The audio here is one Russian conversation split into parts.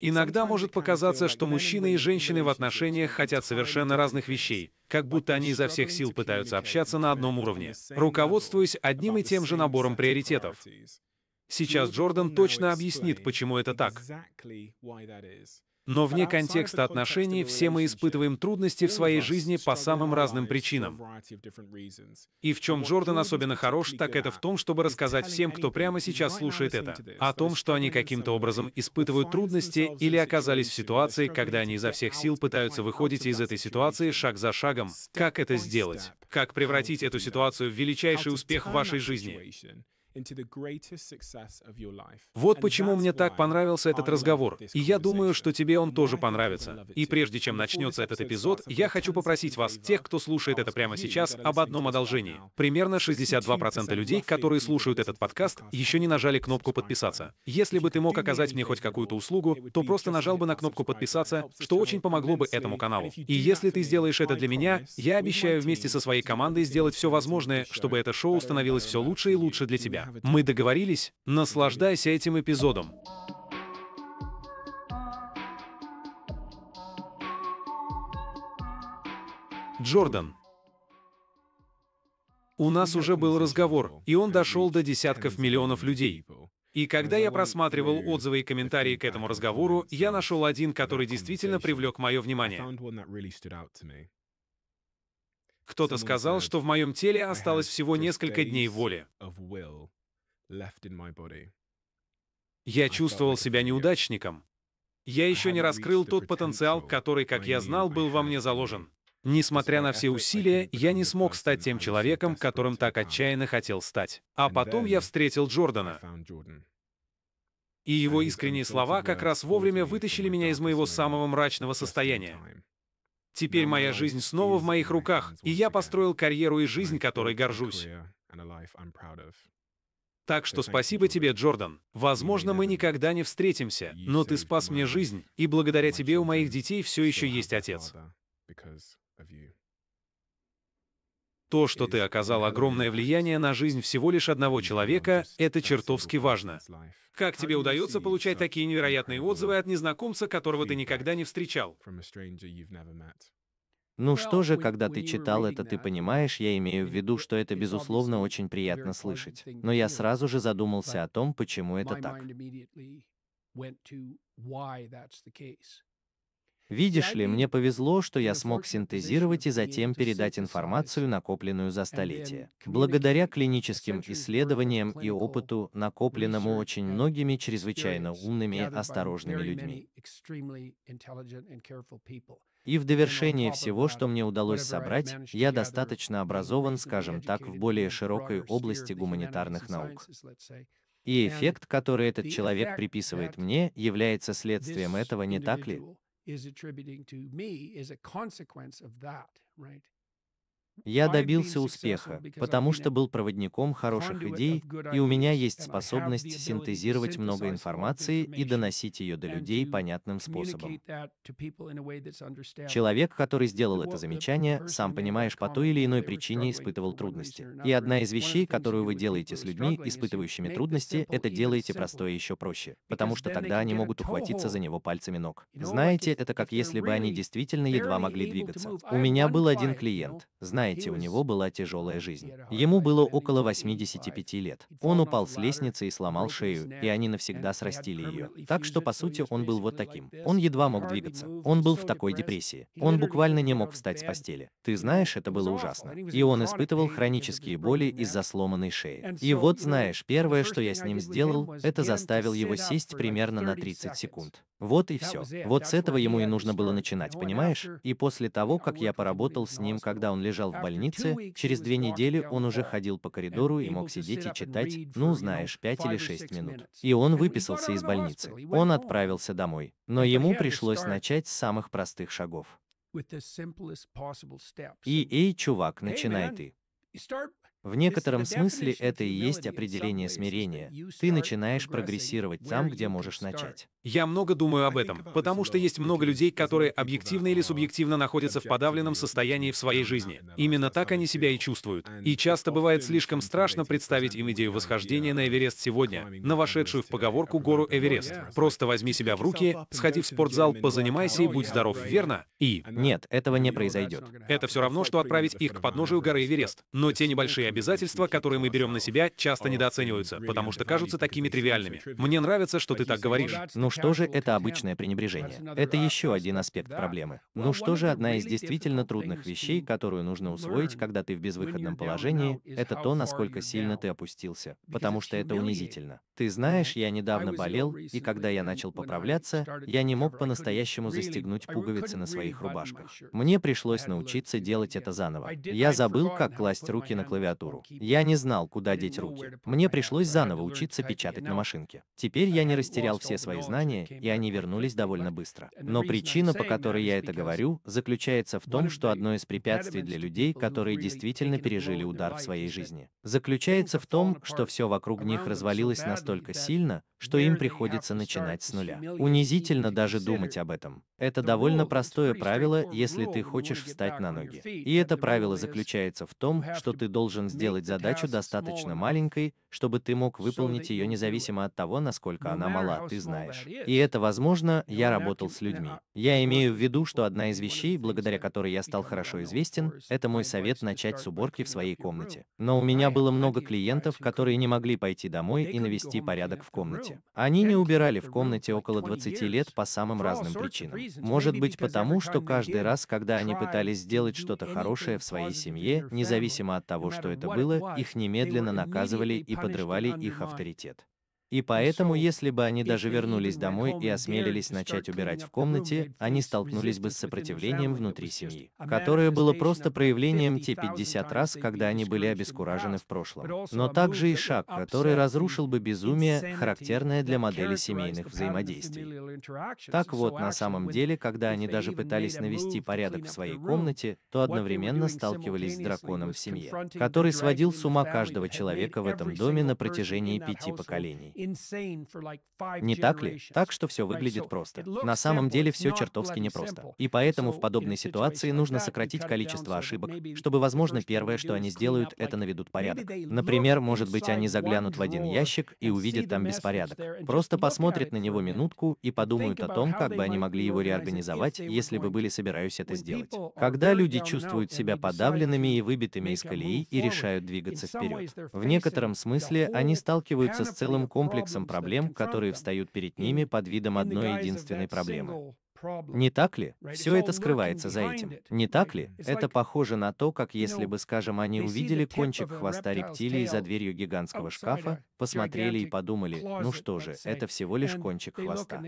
Иногда может показаться, что мужчины и женщины в отношениях хотят совершенно разных вещей, как будто они изо всех сил пытаются общаться на одном уровне, руководствуясь одним и тем же набором приоритетов. Сейчас Джордан точно объяснит, почему это так. Но вне контекста отношений все мы испытываем трудности в своей жизни по самым разным причинам. И в чем Джордан особенно хорош, так это в том, чтобы рассказать всем, кто прямо сейчас слушает это, о том, что они каким-то образом испытывают трудности или оказались в ситуации, когда они изо всех сил пытаются выходить из этой ситуации шаг за шагом. Как это сделать? Как превратить эту ситуацию в величайший успех в вашей жизни? Вот почему мне так понравился этот разговор, и я думаю, что тебе он тоже понравится. И прежде чем начнется этот эпизод, я хочу попросить вас, тех, кто слушает это прямо сейчас, об одном одолжении. Примерно 62% людей, которые слушают этот подкаст, еще не нажали кнопку «Подписаться». Если бы ты мог оказать мне хоть какую-то услугу, то просто нажал бы на кнопку «Подписаться», что очень помогло бы этому каналу. И если ты сделаешь это для меня, я обещаю вместе со своей командой сделать все возможное, чтобы это шоу становилось все лучше и лучше для тебя. Мы договорились? Наслаждайся этим эпизодом. Джордан. У нас уже был разговор, и он дошел до десятков миллионов людей. И когда я просматривал отзывы и комментарии к этому разговору, я нашел один, который действительно привлек мое внимание. Кто-то сказал, что в моем теле осталось всего несколько дней воли. Я чувствовал себя неудачником. Я еще не раскрыл тот потенциал, который, как я знал, был во мне заложен. Несмотря на все усилия, я не смог стать тем человеком, которым так отчаянно хотел стать. А потом я встретил Джордана. И его искренние слова как раз вовремя вытащили меня из моего самого мрачного состояния. Теперь моя жизнь снова в моих руках, и я построил карьеру и жизнь, которой горжусь. Так что спасибо тебе, Джордан. Возможно, мы никогда не встретимся, но ты спас мне жизнь, и благодаря тебе у моих детей все еще есть отец. То, что ты оказал огромное влияние на жизнь всего лишь одного человека, это чертовски важно. Как тебе удается получать такие невероятные отзывы от незнакомца, которого ты никогда не встречал? Ну что же, когда ты читал это, ты понимаешь, я имею в виду, что это, безусловно, очень приятно слышать. Но я сразу же задумался о том, почему это так. Видишь ли, мне повезло, что я смог синтезировать и затем передать информацию, накопленную за столетия. Благодаря клиническим исследованиям и опыту, накопленному очень многими чрезвычайно умными, осторожными людьми. И в довершение всего, что мне удалось собрать, я достаточно образован, скажем так, в более широкой области гуманитарных наук. И эффект, который этот человек приписывает мне, является следствием этого, не так ли? Я добился успеха, потому что был проводником хороших идей, и у меня есть способность синтезировать много информации и доносить ее до людей понятным способом. Человек, который сделал это замечание, сам понимаешь, по той или иной причине испытывал трудности. И одна из вещей, которую вы делаете с людьми, испытывающими трудности, это делаете простое еще проще, потому что тогда они могут ухватиться за него пальцами ног. Знаете, это как если бы они действительно едва могли двигаться. У меня был один клиент. Знаете, у него была тяжелая жизнь. Ему было около 85 лет. Он упал с лестницы и сломал шею, и они навсегда срастили ее. Так что, по сути, он был вот таким. Он едва мог двигаться. Он был в такой депрессии. Он буквально не мог встать с постели. Ты знаешь, это было ужасно. И он испытывал хронические боли из-за сломанной шеи. И вот, знаешь, первое, что я с ним сделал, это заставил его сесть примерно на 30 секунд. Вот и все. Вот с этого ему и нужно было начинать, понимаешь? И после того, как я поработал с ним, когда он лежал в больнице, через 2 недели он уже ходил по коридору и мог сидеть и читать, ну, знаешь, 5 или 6 минут. И он выписался из больницы. Он отправился домой. Но ему пришлось начать с самых простых шагов. И, эй, чувак, начинай ты. В некотором смысле это и есть определение смирения. Ты начинаешь прогрессировать там, где можешь начать. Я много думаю об этом, потому что есть много людей, которые объективно или субъективно находятся в подавленном состоянии в своей жизни. Именно так они себя и чувствуют. И часто бывает слишком страшно представить им идею восхождения на Эверест сегодня, на вошедшую в поговорку гору Эверест. Просто возьми себя в руки, сходи в спортзал, позанимайся и будь здоров, верно? И... Нет, этого не произойдет. Это все равно, что отправить их к подножию горы Эверест. Но те небольшие обязательства, которые мы берем на себя, часто недооцениваются, потому что кажутся такими тривиальными. Мне нравится, что ты так говоришь. Ну что же, это обычное пренебрежение. Это еще один аспект проблемы. Ну что же, одна из действительно трудных вещей, которую нужно усвоить, когда ты в безвыходном положении, это то, насколько сильно ты опустился, потому что это унизительно. Ты знаешь, я недавно болел, и когда я начал поправляться, я не мог по-настоящему застегнуть пуговицы на своих рубашках. Мне пришлось научиться делать это заново. Я забыл, как класть руки на клавиатуру. Я не знал, куда деть руки. Мне пришлось заново учиться печатать на машинке. Теперь я не растерял все свои знания, и они вернулись довольно быстро. Но причина, по которой я это говорю, заключается в том, что одно из препятствий для людей, которые действительно пережили удар в своей жизни, заключается в том, что все вокруг них развалилось настолько сильно, что им приходится начинать с нуля. Унизительно даже думать об этом. Это довольно простое правило, если ты хочешь встать на ноги. И это правило заключается в том, что ты должен сделать задачу достаточно маленькой, чтобы ты мог выполнить ее независимо от того, насколько она мала, ты знаешь. И это возможно, я работал с людьми. Я имею в виду, что одна из вещей, благодаря которой я стал хорошо известен, это мой совет начать с уборки в своей комнате. Но у меня было много клиентов, которые не могли пойти домой и навести порядок в комнате. Они не убирали в комнате около 20 лет по самым разным причинам. Может быть потому, что каждый раз, когда они пытались сделать что-то хорошее в своей семье, независимо от того, что это было, их немедленно наказывали и подрывали их авторитет. И поэтому, если бы они даже вернулись домой и осмелились начать убирать в комнате, они столкнулись бы с сопротивлением внутри семьи, которое было просто проявлением те 50 раз, когда они были обескуражены в прошлом. Но также и шаг, который разрушил бы безумие, характерное для модели семейных взаимодействий. Так вот, на самом деле, когда они даже пытались навести порядок в своей комнате, то одновременно сталкивались с драконом в семье, который сводил с ума каждого человека в этом доме на протяжении 5 поколений. Не так ли? Так что все выглядит просто. На самом деле все чертовски непросто. И поэтому в подобной ситуации нужно сократить количество ошибок, чтобы, возможно, первое, что они сделают, это наведут порядок. Например, может быть, они заглянут в один ящик и увидят там беспорядок. Просто посмотрят на него минутку и подумают о том, как бы они могли его реорганизовать, если бы были собираются это сделать. Когда люди чувствуют себя подавленными и выбитыми из колеи и решают двигаться вперед, в некотором смысле они сталкиваются с целым комплексом проблем, которые встают перед ними под видом одной единственной проблемы. Не так ли? Все это скрывается за этим. Не так ли? Это похоже на то, как если бы, скажем, они увидели кончик хвоста рептилии за дверью гигантского шкафа, посмотрели и подумали, ну что же, это всего лишь кончик хвоста.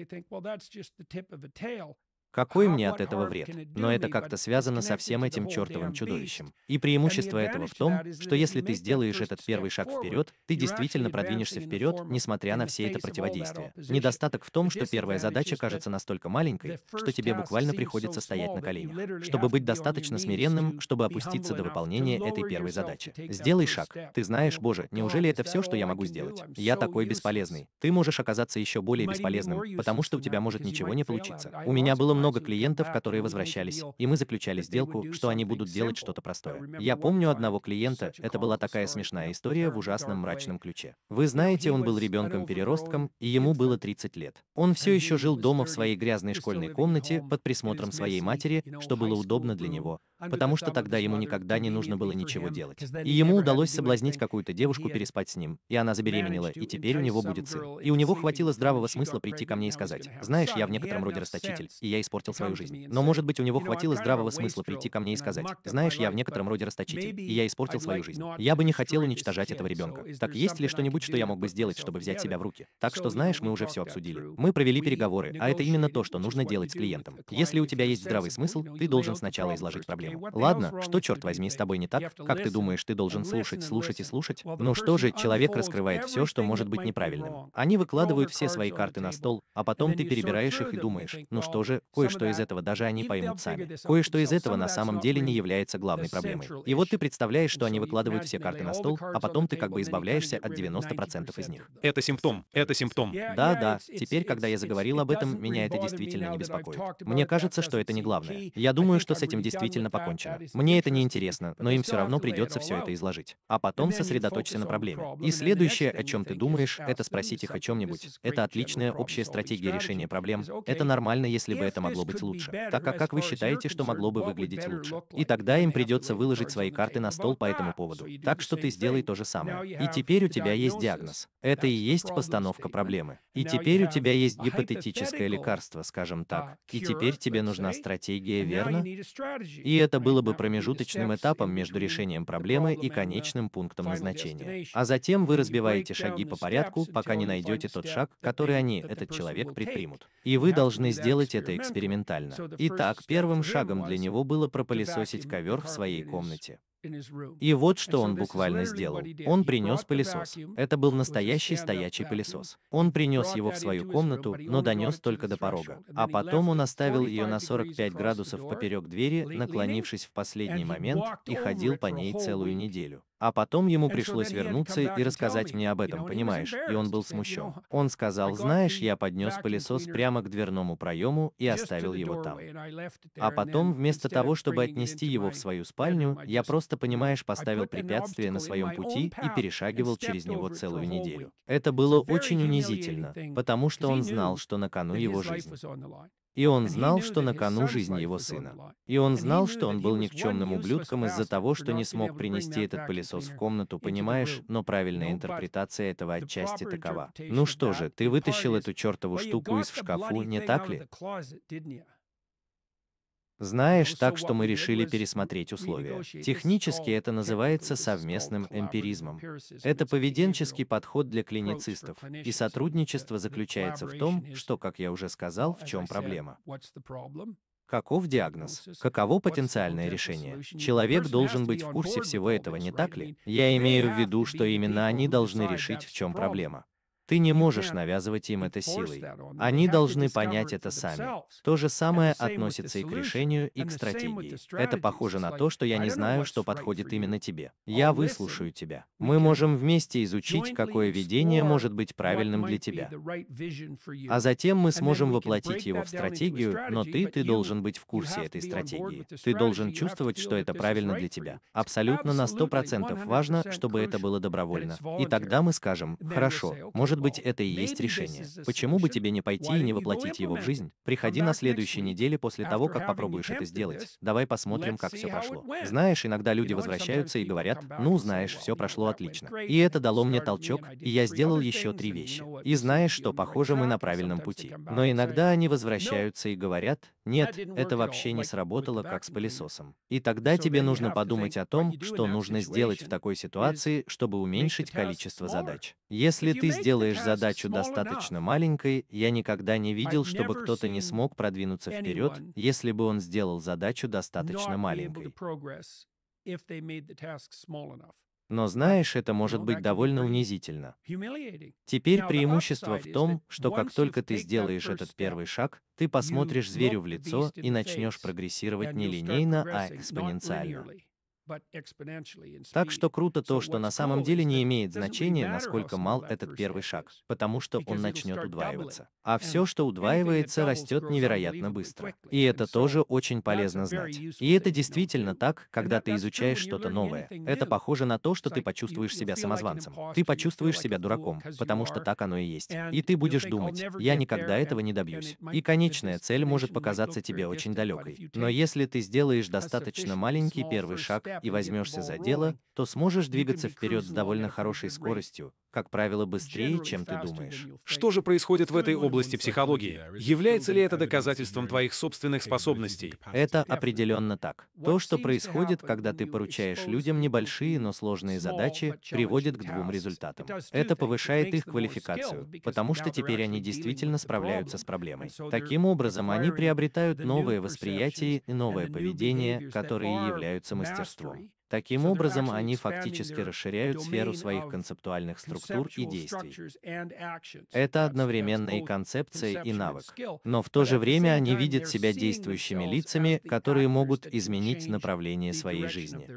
Какой мне от этого вред? Но это как-то связано со всем этим чертовым чудовищем. И преимущество этого в том, что если ты сделаешь этот первый шаг вперед, ты действительно продвинешься вперед, несмотря на все это противодействие. Недостаток в том, что первая задача кажется настолько маленькой, что тебе буквально приходится стоять на коленях, чтобы быть достаточно смиренным, чтобы опуститься до выполнения этой первой задачи. Сделай шаг. Ты знаешь, Боже, неужели это все, что я могу сделать? Я такой бесполезный. Ты можешь оказаться еще более бесполезным, потому что у тебя может ничего не получиться. У меня было много клиентов, которые возвращались, и мы заключали сделку, что они будут делать что-то простое. Я помню одного клиента, это была такая смешная история в ужасном мрачном ключе. Вы знаете, он был ребенком-переростком, и ему было 30 лет. Он все еще жил дома в своей грязной школьной комнате под присмотром своей матери, что было удобно для него, потому что тогда ему никогда не нужно было ничего делать. И ему удалось соблазнить какую-то девушку переспать с ним, и она забеременела, и теперь у него будет сын. И у него хватило здравого смысла прийти ко мне и сказать, знаешь, я в некотором роде расточитель, и я испортил свою жизнь. Но, может быть, у него хватило здравого смысла прийти ко мне и сказать, знаешь, я в некотором роде расточитель, и я испортил свою жизнь. Я бы не хотел уничтожать этого ребенка. Так есть ли что-нибудь, что я мог бы сделать, чтобы взять себя в руки? Так что, знаешь, мы уже все обсудили. Мы провели переговоры, а это именно то, что нужно делать с клиентом. Если у тебя есть здравый смысл, ты должен сначала изложить проблему. Ладно, что, черт возьми, с тобой не так? Как ты думаешь, ты должен слушать, слушать и слушать? Ну что же, человек раскрывает все, что может быть неправильным. Они выкладывают все свои карты на стол, а потом ты перебираешь их и думаешь, ну что же, Кое-что из этого даже они поймут сами. Кое-что из этого на самом деле не является главной проблемой. И вот ты представляешь, что они выкладывают все карты на стол, а потом ты как бы избавляешься от 90% из них. Это симптом. Это симптом. Да. Теперь, когда я заговорил об этом, меня это действительно не беспокоит. Мне кажется, что это не главное. Я думаю, что с этим действительно покончено. Мне это не интересно, но им все равно придется все это изложить. А потом сосредоточься на проблеме. И следующее, о чем ты думаешь, это спросить их о чем-нибудь. Это отличная общая стратегия решения проблем. Это нормально, если бы это могло быть лучше. Так как вы считаете, что могло бы выглядеть лучше? И тогда им придется выложить свои карты на стол по этому поводу. Так что ты сделай то же самое. И теперь у тебя есть диагноз. Это и есть постановка проблемы. И теперь у тебя есть гипотетическое лекарство, скажем так. И теперь тебе нужна стратегия, верно? И это было бы промежуточным этапом между решением проблемы и конечным пунктом назначения. А затем вы разбиваете шаги по порядку, пока не найдете тот шаг, который они, этот человек, предпримут. И вы должны сделать это экспериментально. Итак, первым шагом для него было пропылесосить ковер в своей комнате. И вот что он буквально сделал. Он принес пылесос. Это был настоящий стоячий пылесос. Он принес его в свою комнату, но донес только до порога. А потом он оставил ее на 45 градусов поперек двери, наклонившись в последний момент, и ходил по ней целую неделю. А потом ему пришлось вернуться и рассказать мне об этом, понимаешь? И он был смущен. Он сказал, знаешь, я поднес пылесос прямо к дверному проему и оставил его там. А потом, вместо того, чтобы отнести его в свою спальню, я просто, понимаешь, поставил препятствие на своем пути и перешагивал через него целую неделю. Это было очень унизительно, потому что он знал, что на кону его жизнь. И он знал, что на кону жизнь его сына. И он знал, что он был никчемным ублюдком из-за того, что не смог принести этот пылесос в комнату, понимаешь? Но правильная интерпретация этого отчасти такова. Ну что же, ты вытащил эту чертову штуку из шкафу, не так ли? Знаешь, так что мы решили пересмотреть условия. Технически это называется совместным эмпиризмом. Это поведенческий подход для клиницистов, и сотрудничество заключается в том, что, как я уже сказал, в чем проблема. Каков диагноз? Каково потенциальное решение? Человек должен быть в курсе всего этого, не так ли? Я имею в виду, что именно они должны решить, в чем проблема. Ты не можешь навязывать им это силой. Они должны понять это сами. То же самое относится и к решению, и к стратегии. Это похоже на то, что я не знаю, что подходит именно тебе. Я выслушаю тебя. Мы можем вместе изучить, какое видение может быть правильным для тебя. А затем мы сможем воплотить его в стратегию, но ты должен быть в курсе этой стратегии. Ты должен чувствовать, что это правильно для тебя. Абсолютно на 100% важно, чтобы это было добровольно. И тогда мы скажем, хорошо, может быть, это и есть решение. Почему бы тебе не пойти и не воплотить его в жизнь? Приходи на следующей неделе после того, как попробуешь это сделать. Давай посмотрим, как все прошло. Знаешь, иногда люди возвращаются и говорят, ну, знаешь, все прошло отлично. И это дало мне толчок, и я сделал еще 3 вещи. И знаешь, что, похоже, мы на правильном пути. Но иногда они возвращаются и говорят, нет, это вообще не сработало, как с пылесосом. И тогда тебе нужно подумать о том, что нужно сделать в такой ситуации, чтобы уменьшить количество задач. Если ты сделаешь задачу достаточно маленькой, я никогда не видел, чтобы кто-то не смог продвинуться вперед, если бы он сделал задачу достаточно маленькой. Но знаешь, это может быть довольно унизительно. Теперь преимущество в том, что как только ты сделаешь этот первый шаг, ты посмотришь зверю в лицо и начнешь прогрессировать не линейно, а экспоненциально. Так что круто то, что на самом деле не имеет значения, насколько мал этот первый шаг, потому что он начнет удваиваться. А все, что удваивается, растет невероятно быстро. И это тоже очень полезно знать. И это действительно так, когда ты изучаешь что-то новое. Это похоже на то, что ты почувствуешь себя самозванцем. Ты почувствуешь себя дураком, потому что так оно и есть. И ты будешь думать, я никогда этого не добьюсь. И конечная цель может показаться тебе очень далекой. Но если ты сделаешь достаточно маленький первый шаг, и возьмешься за дело, то сможешь двигаться вперед с довольно хорошей скоростью, как правило, быстрее, чем ты думаешь. Что же происходит в этой области психологии? Является ли это доказательством твоих собственных способностей? Это определенно так. То, что происходит, когда ты поручаешь людям небольшие, но сложные задачи, приводит к 2 результатам. Это повышает их квалификацию, потому что теперь они действительно справляются с проблемой. Таким образом, они приобретают новое восприятие и новое поведение, которые являются мастерством. Таким образом, они фактически расширяют сферу своих концептуальных структур и действий. Это одновременно и концепция, и навык. Но в то же время они видят себя действующими лицами, которые могут изменить направление своей жизни.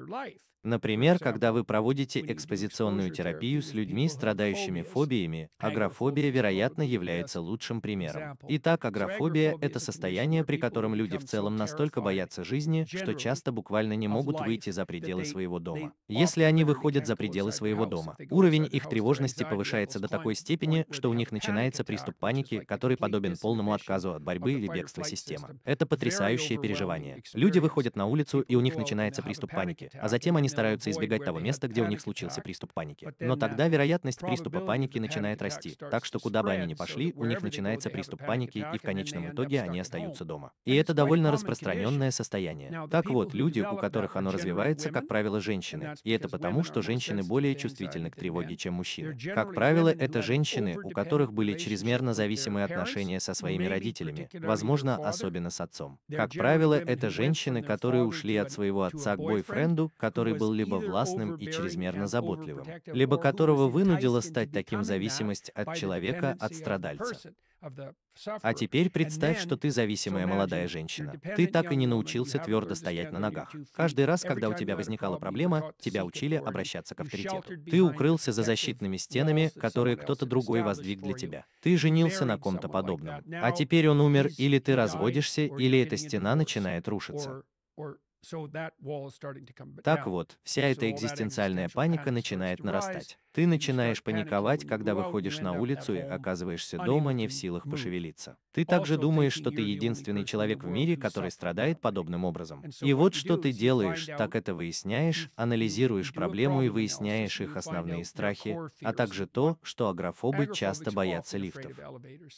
Например, когда вы проводите экспозиционную терапию с людьми, страдающими фобиями, агорафобия, вероятно, является лучшим примером. Итак, агорафобия — это состояние, при котором люди в целом настолько боятся жизни, что часто буквально не могут выйти за пределы своего дома. Если они выходят за пределы своего дома, уровень их тревожности повышается до такой степени, что у них начинается приступ паники, который подобен полному отказу от борьбы или бегства системы. Это потрясающее переживание. Люди выходят на улицу, и у них начинается приступ паники, а затем они стараются избегать того места, где у них случился приступ паники. Но тогда вероятность приступа паники начинает расти, так что куда бы они ни пошли, у них начинается приступ паники, и в конечном итоге они остаются дома. И это довольно распространенное состояние. Так вот, люди, у которых оно развивается, как правило, женщины, и это потому, что женщины более чувствительны к тревоге, чем мужчины. Как правило, это женщины, у которых были чрезмерно зависимые отношения со своими родителями, возможно, особенно с отцом. Как правило, это женщины, которые ушли от своего отца к бойфренду, который был либо властным и чрезмерно заботливым, либо которого вынудила стать таким зависимость от человека, от страдальца. А теперь представь, что ты зависимая молодая женщина. Ты так и не научился твердо стоять на ногах. Каждый раз, когда у тебя возникала проблема, тебя учили обращаться к авторитету. Ты укрылся за защитными стенами, которые кто-то другой воздвиг для тебя. Ты женился на ком-то подобном. А теперь он умер, или ты разводишься, или эта стена начинает рушиться. Так вот, вся эта экзистенциальная паника начинает нарастать. Ты начинаешь паниковать, когда выходишь на улицу и оказываешься дома, не в силах пошевелиться. Ты также думаешь, что ты единственный человек в мире, который страдает подобным образом. И вот что ты делаешь, так это выясняешь, анализируешь проблему и выясняешь их основные страхи, а также то, что агорафобы часто боятся лифтов.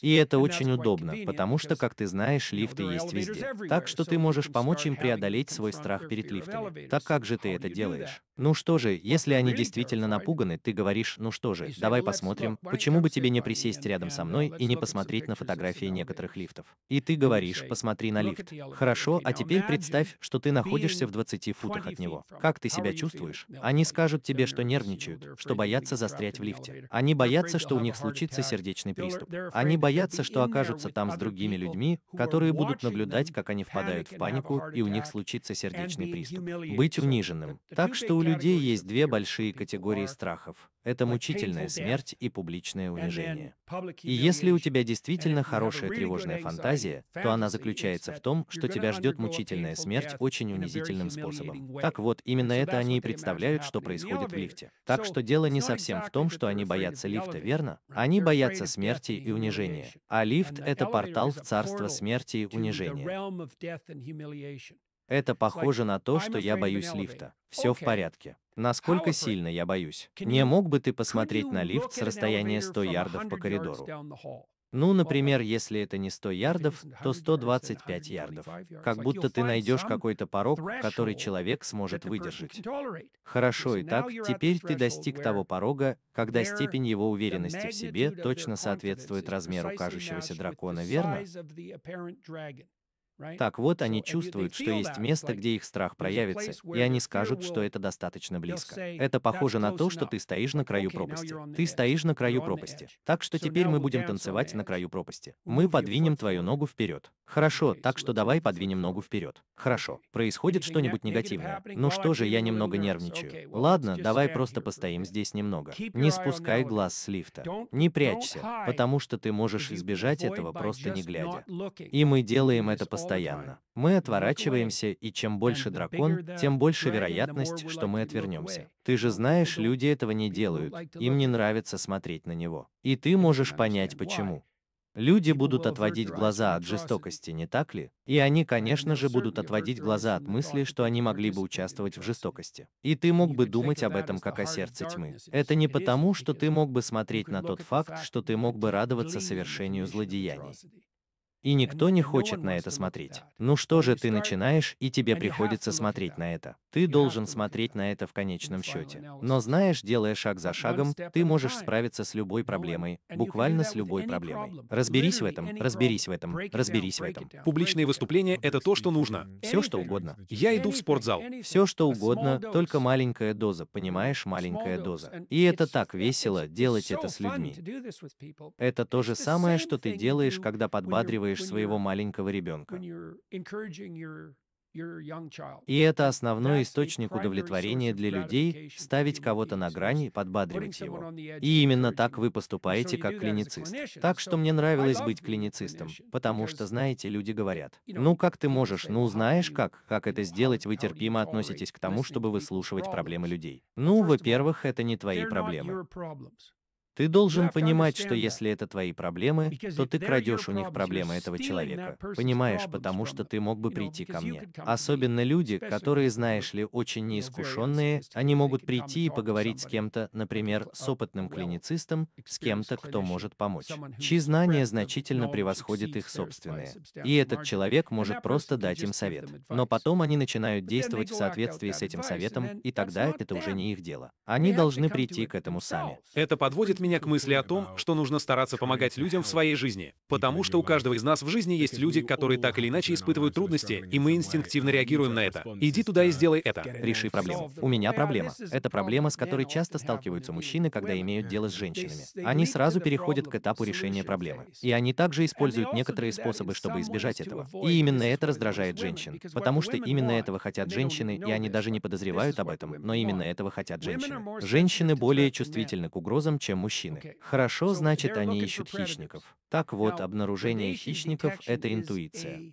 И это очень удобно, потому что, как ты знаешь, лифты есть везде. Так что ты можешь помочь им преодолеть свой страх перед лифтами. Так как же ты это делаешь? Ну что же, если они действительно напуганы, ты говоришь: ну что же, давай посмотрим, почему бы тебе не присесть рядом со мной и не посмотреть на фотографии некоторых лифтов. И ты говоришь: посмотри на лифт. Хорошо, а теперь представь, что ты находишься в 20 футах от него. Как ты себя чувствуешь? Они скажут тебе, что нервничают, что боятся застрять в лифте. Они боятся, что у них случится сердечный приступ. Они боятся, что окажутся там с другими людьми, которые будут наблюдать, как они впадают в панику, и у них случится сердечный приступ. Быть униженным. Так что у людей есть две большие категории страхов. Это мучительная смерть и публичное унижение. И если у тебя действительно хорошая тревожная фантазия, то она заключается в том, что тебя ждет мучительная смерть очень унизительным способом. Так вот, именно это они и представляют, что происходит в лифте. Так что дело не совсем в том, что они боятся лифта, верно? Они боятся смерти и унижения. А лифт — это портал в царство смерти и унижения. Это похоже на то, что я боюсь лифта. Все в порядке. Насколько сильно я боюсь? Не мог бы ты посмотреть на лифт с расстояния 100 ярдов по коридору? Ну, например, если это не 100 ярдов, то 125 ярдов. Как будто ты найдешь какой-то порог, который человек сможет выдержать. Хорошо, итак, теперь ты достиг того порога, когда степень его уверенности в себе точно соответствует размеру кажущегося дракона, верно? Так вот, они чувствуют, что есть место, где их страх проявится, и они скажут, что это достаточно близко. Это похоже на то, что ты стоишь на краю пропасти. Ты стоишь на краю пропасти. Так что теперь мы будем танцевать на краю пропасти. Мы подвинем твою ногу вперед. Хорошо, так что давай подвинем ногу вперед. Хорошо. Происходит что-нибудь негативное. Ну что же, я немного нервничаю. Ладно, давай просто постоим здесь немного. Не спускай глаз с лифта. Не прячься, потому что ты можешь избежать этого, просто не глядя. И мы делаем это постоянно. Мы отворачиваемся, и чем больше дракон, тем больше вероятность, что мы отвернемся. Ты же знаешь, люди этого не делают, им не нравится смотреть на него. И ты можешь понять, почему. Люди будут отводить глаза от жестокости, не так ли? И они, конечно же, будут отводить глаза от мысли, что они могли бы участвовать в жестокости. И ты мог бы думать об этом как о сердце тьмы. Это не потому, что ты мог бы смотреть на тот факт, что ты мог бы радоваться совершению злодеяний. И никто не хочет на это смотреть. Ну что же, ты начинаешь, и тебе приходится смотреть на это. Ты должен смотреть на это в конечном счете. Но знаешь, делая шаг за шагом, ты можешь справиться с любой проблемой, буквально с любой проблемой. Разберись в этом, разберись в этом, разберись в этом. Публичные выступления — это то, что нужно. Все, что угодно. Я иду в спортзал. Все, что угодно, только маленькая доза, понимаешь, маленькая доза. И это так весело делать это с людьми. Это то же самое, что ты делаешь, когда подбадриваешь своего маленького ребенка. И это основной источник удовлетворения для людей — ставить кого-то на грань и подбадривать его. И именно так вы поступаете как клиницист. Так что мне нравилось быть клиницистом, потому что, знаете, люди говорят, ну как ты можешь, ну знаешь как это сделать, вы терпимо относитесь к тому, чтобы выслушивать проблемы людей. Ну, во-первых, это не твои проблемы. Ты должен понимать, что если это твои проблемы, то ты крадешь у них проблемы этого человека. Понимаешь, потому что ты мог бы прийти ко мне. Особенно люди, которые, знаешь ли, очень неискушенные, они могут прийти и поговорить с кем-то, например, с опытным клиницистом, с кем-то, кто может помочь, чьи знания значительно превосходят их собственные. И этот человек может просто дать им совет. Но потом они начинают действовать в соответствии с этим советом, и тогда это уже не их дело. Они должны прийти к этому сами. Это подводит меня к мысли о том, что нужно стараться помогать людям в своей жизни. Потому что у каждого из нас в жизни есть люди, которые так или иначе испытывают трудности, и мы инстинктивно реагируем на это. Иди туда и сделай это. Реши проблему. У меня проблема. Это проблема, с которой часто сталкиваются мужчины, когда имеют дело с женщинами. Они сразу переходят к этапу решения проблемы. И они также используют некоторые способы, чтобы избежать этого. И именно это раздражает женщин. Потому что именно этого хотят женщины, и они даже не подозревают об этом, но именно этого хотят женщины. Женщины более чувствительны к угрозам, чем мужчины. Хорошо, значит, они ищут хищников. Так вот, обнаружение хищников — это интуиция.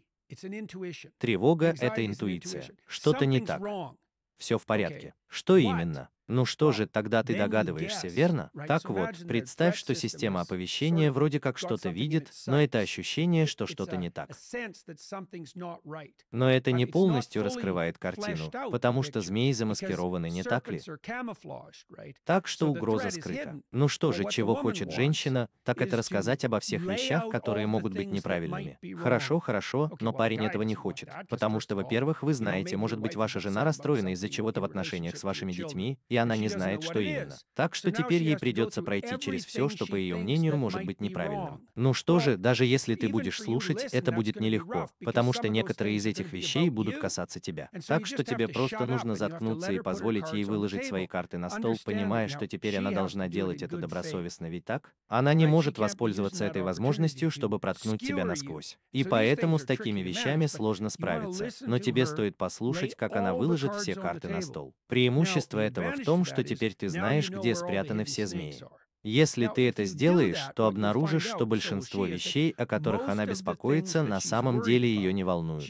Тревога — это интуиция. Что-то не так. Все в порядке. Что именно? Ну что же, тогда ты догадываешься, верно? Так вот, представь, что система оповещения вроде как что-то видит, но это ощущение, что что-то не так. Но это не полностью раскрывает картину, потому что змеи замаскированы, не так ли? Так что угроза скрыта. Ну что же, чего хочет женщина, так это рассказать обо всех вещах, которые могут быть неправильными. Хорошо, хорошо, но парень этого не хочет, потому что, во-первых, вы знаете, может быть, ваша жена расстроена из-за чего-то в отношениях с вашими детьми, и она не знает, что именно. Так что теперь ей придется пройти через все, что, по ее мнению, может быть неправильным. Ну что же, даже если ты будешь слушать, это будет нелегко, потому что некоторые из этих вещей будут касаться тебя. Так что тебе просто нужно заткнуться и позволить ей выложить свои карты на стол, понимая, что теперь она должна делать это добросовестно, ведь так? Она не может воспользоваться этой возможностью, чтобы проткнуть тебя насквозь. И поэтому с такими вещами сложно справиться. Но тебе стоит послушать, как она выложит все карты на стол. Преимущество этого в том, что теперь ты знаешь, где спрятаны все змеи. Если ты это сделаешь, то обнаружишь, что большинство вещей, о которых она беспокоится, на самом деле ее не волнуют.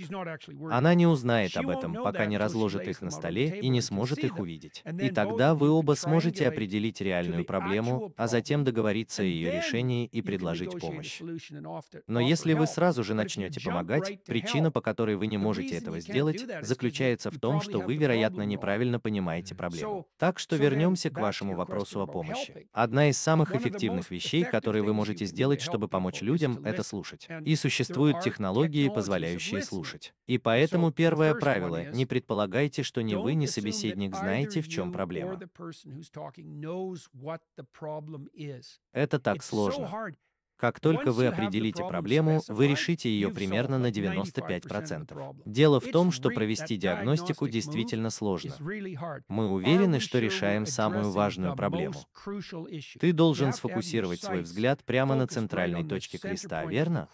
Она не узнает об этом, пока не разложит их на столе и не сможет их увидеть. И тогда вы оба сможете определить реальную проблему, а затем договориться о ее решении и предложить помощь. Но если вы сразу же начнете помогать, причина, по которой вы не можете этого сделать, заключается в том, что вы, вероятно, неправильно понимаете проблему. Так что вернемся к вашему вопросу о помощи. Одна из самых эффективных вещей, которые вы можете сделать, чтобы помочь людям, это слушать. И существуют технологии, позволяющие слушать. И поэтому первое правило — не предполагайте, что ни вы, ни собеседник знаете, в чем проблема. Это так сложно. Как только вы определите проблему, вы решите ее примерно на 95%. Дело в том, что провести диагностику действительно сложно. Мы уверены, что решаем самую важную проблему. Ты должен сфокусировать свой взгляд прямо на центральной точке креста, верно?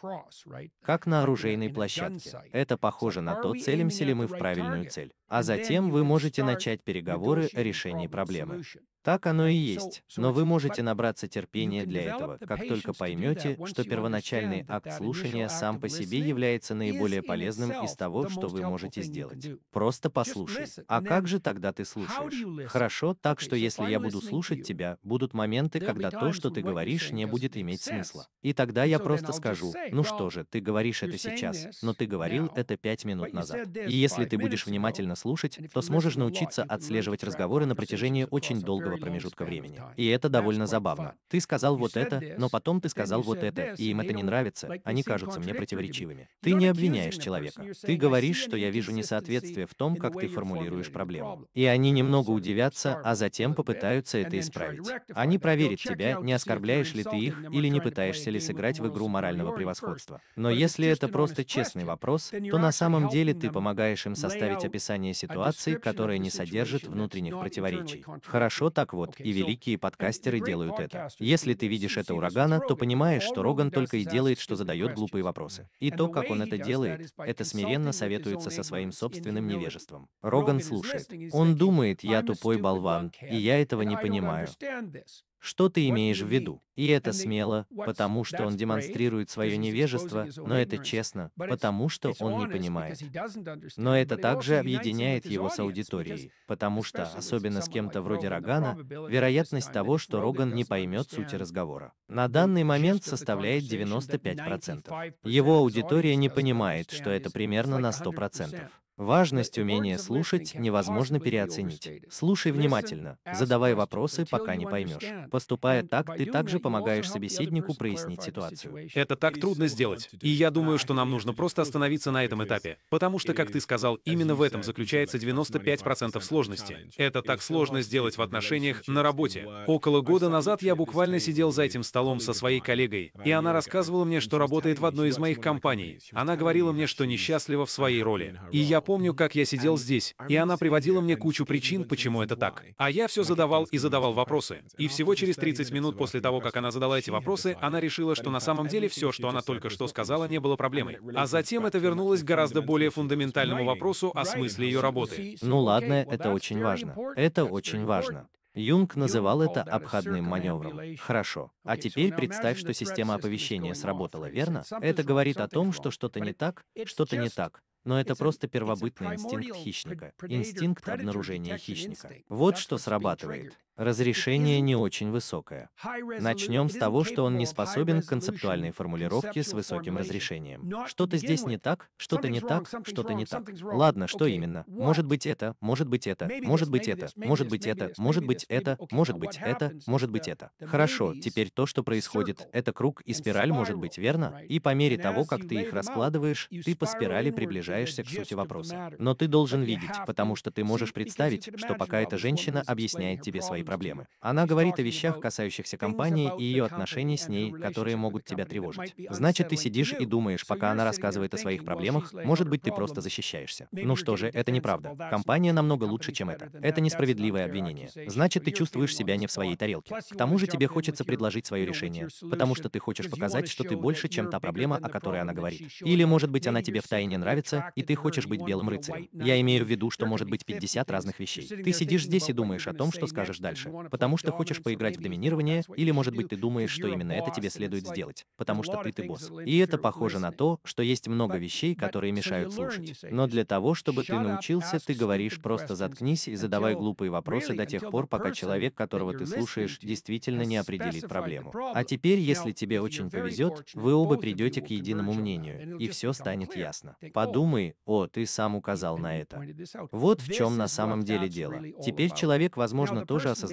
Как на оружейной площадке. Это похоже на то, целимся ли мы в правильную цель. А затем вы можете начать переговоры о решении проблемы. Так оно и есть, но вы можете набраться терпения для этого, как только поймете, что первоначальный акт слушания сам по себе является наиболее полезным из того, что вы можете сделать. Просто послушай. А как же тогда ты слушаешь? Хорошо, так что если я буду слушать тебя, будут моменты, когда то, что ты говоришь, не будет иметь смысла. И тогда я просто скажу, ну что же, ты говоришь это сейчас, но ты говорил это 5 минут назад. И если ты будешь внимательно слушать, то сможешь научиться отслеживать разговоры на протяжении очень долгого короткого промежутка времени. И это довольно забавно. Ты сказал вот это, но потом ты сказал вот это, и им это не нравится, они кажутся мне противоречивыми. Ты не обвиняешь человека. Ты говоришь, что я вижу несоответствие в том, как ты формулируешь проблему. И они немного удивятся, а затем попытаются это исправить. Они проверят тебя, не оскорбляешь ли ты их, или не пытаешься ли сыграть в игру морального превосходства. Но если это просто честный вопрос, то на самом деле ты помогаешь им составить описание ситуации, которая не содержит внутренних противоречий. Хорошо, так вот, и великие подкастеры делают это. Если ты видишь это у Рогана, то понимаешь, что Роган только и делает, что задает глупые вопросы. И то, как он это делает, это смиренно советуется со своим собственным невежеством. Роган слушает. Он думает, я тупой болван, и я этого не понимаю. Что ты имеешь в виду? И это смело, потому что он демонстрирует свое невежество, но это честно, потому что он не понимает. Но это также объединяет его с аудиторией, потому что, особенно с кем-то вроде Рогана, вероятность того, что Роган не поймет сути разговора, на данный момент составляет 95%. Его аудитория не понимает, что это примерно на 100%. Важность умения слушать невозможно переоценить. Слушай внимательно, задавай вопросы, пока не поймешь. Поступая так, ты также помогаешь собеседнику прояснить ситуацию. Это так трудно сделать. И я думаю, что нам нужно просто остановиться на этом этапе. Потому что, как ты сказал, именно в этом заключается 95% сложности. Это так сложно сделать в отношениях, на работе. Около года назад я буквально сидел за этим столом со своей коллегой, и она рассказывала мне, что работает в одной из моих компаний. Она говорила мне, что несчастлива в своей роли. И я помню, как я сидел здесь, и она приводила мне кучу причин, почему это так. А я все задавал и задавал вопросы. И всего через 30 минут после того, как она задала эти вопросы, она решила, что на самом деле все, что она только что сказала, не было проблемой. А затем это вернулось к гораздо более фундаментальному вопросу о смысле ее работы. Ну ладно, это очень важно. Это очень важно. Юнг называл это обходным маневром. Хорошо. А теперь представь, что система оповещения сработала, верно? Это говорит о том, что что-то не так, что-то не так. Но это просто первобытный инстинкт хищника, инстинкт обнаружения хищника. Вот что срабатывает. Разрешение не очень высокое. Начнем с того, что он не способен к концептуальной формулировке с высоким разрешением. Что-то здесь не так, что-то не так, что-то не так. Ладно, что именно? Может быть это, может быть это, может быть это, может быть это, может быть это, может быть это, может быть это. Хорошо, теперь то, что происходит, это круг и спираль, может быть, верно? И по мере того, как ты их раскладываешь, ты по спирали приближаешься к сути вопроса. Но ты должен видеть, потому что ты можешь представить, что пока эта женщина объясняет тебе свои проблемы. Она говорит о вещах, касающихся компании и ее отношений с ней, которые могут тебя тревожить. Значит, ты сидишь и думаешь, пока она рассказывает о своих проблемах, может быть, ты просто защищаешься. Ну что же, это неправда. Компания намного лучше, чем это. Это несправедливое обвинение. Значит, ты чувствуешь себя не в своей тарелке. К тому же тебе хочется предложить свое решение, потому что ты хочешь показать, что ты больше, чем та проблема, о которой она говорит. Или, может быть, она тебе втайне нравится, и ты хочешь быть белым рыцарем. Я имею в виду, что может быть 50 разных вещей. Ты сидишь здесь и думаешь о том, что скажешь дальше. Потому что хочешь поиграть в доминирование, или, может быть, ты думаешь, что именно это тебе следует сделать, потому что ты босс. И это похоже на то, что есть много вещей, которые мешают слушать. Но для того, чтобы ты научился, ты говоришь просто «заткнись» и задавай глупые вопросы до тех пор, пока человек, которого ты слушаешь, действительно не определит проблему. А теперь, если тебе очень повезет, вы оба придете к единому мнению, и все станет ясно. Подумай, о, ты сам указал на это. Вот в чем на самом деле дело. Теперь человек, возможно, тоже осознает,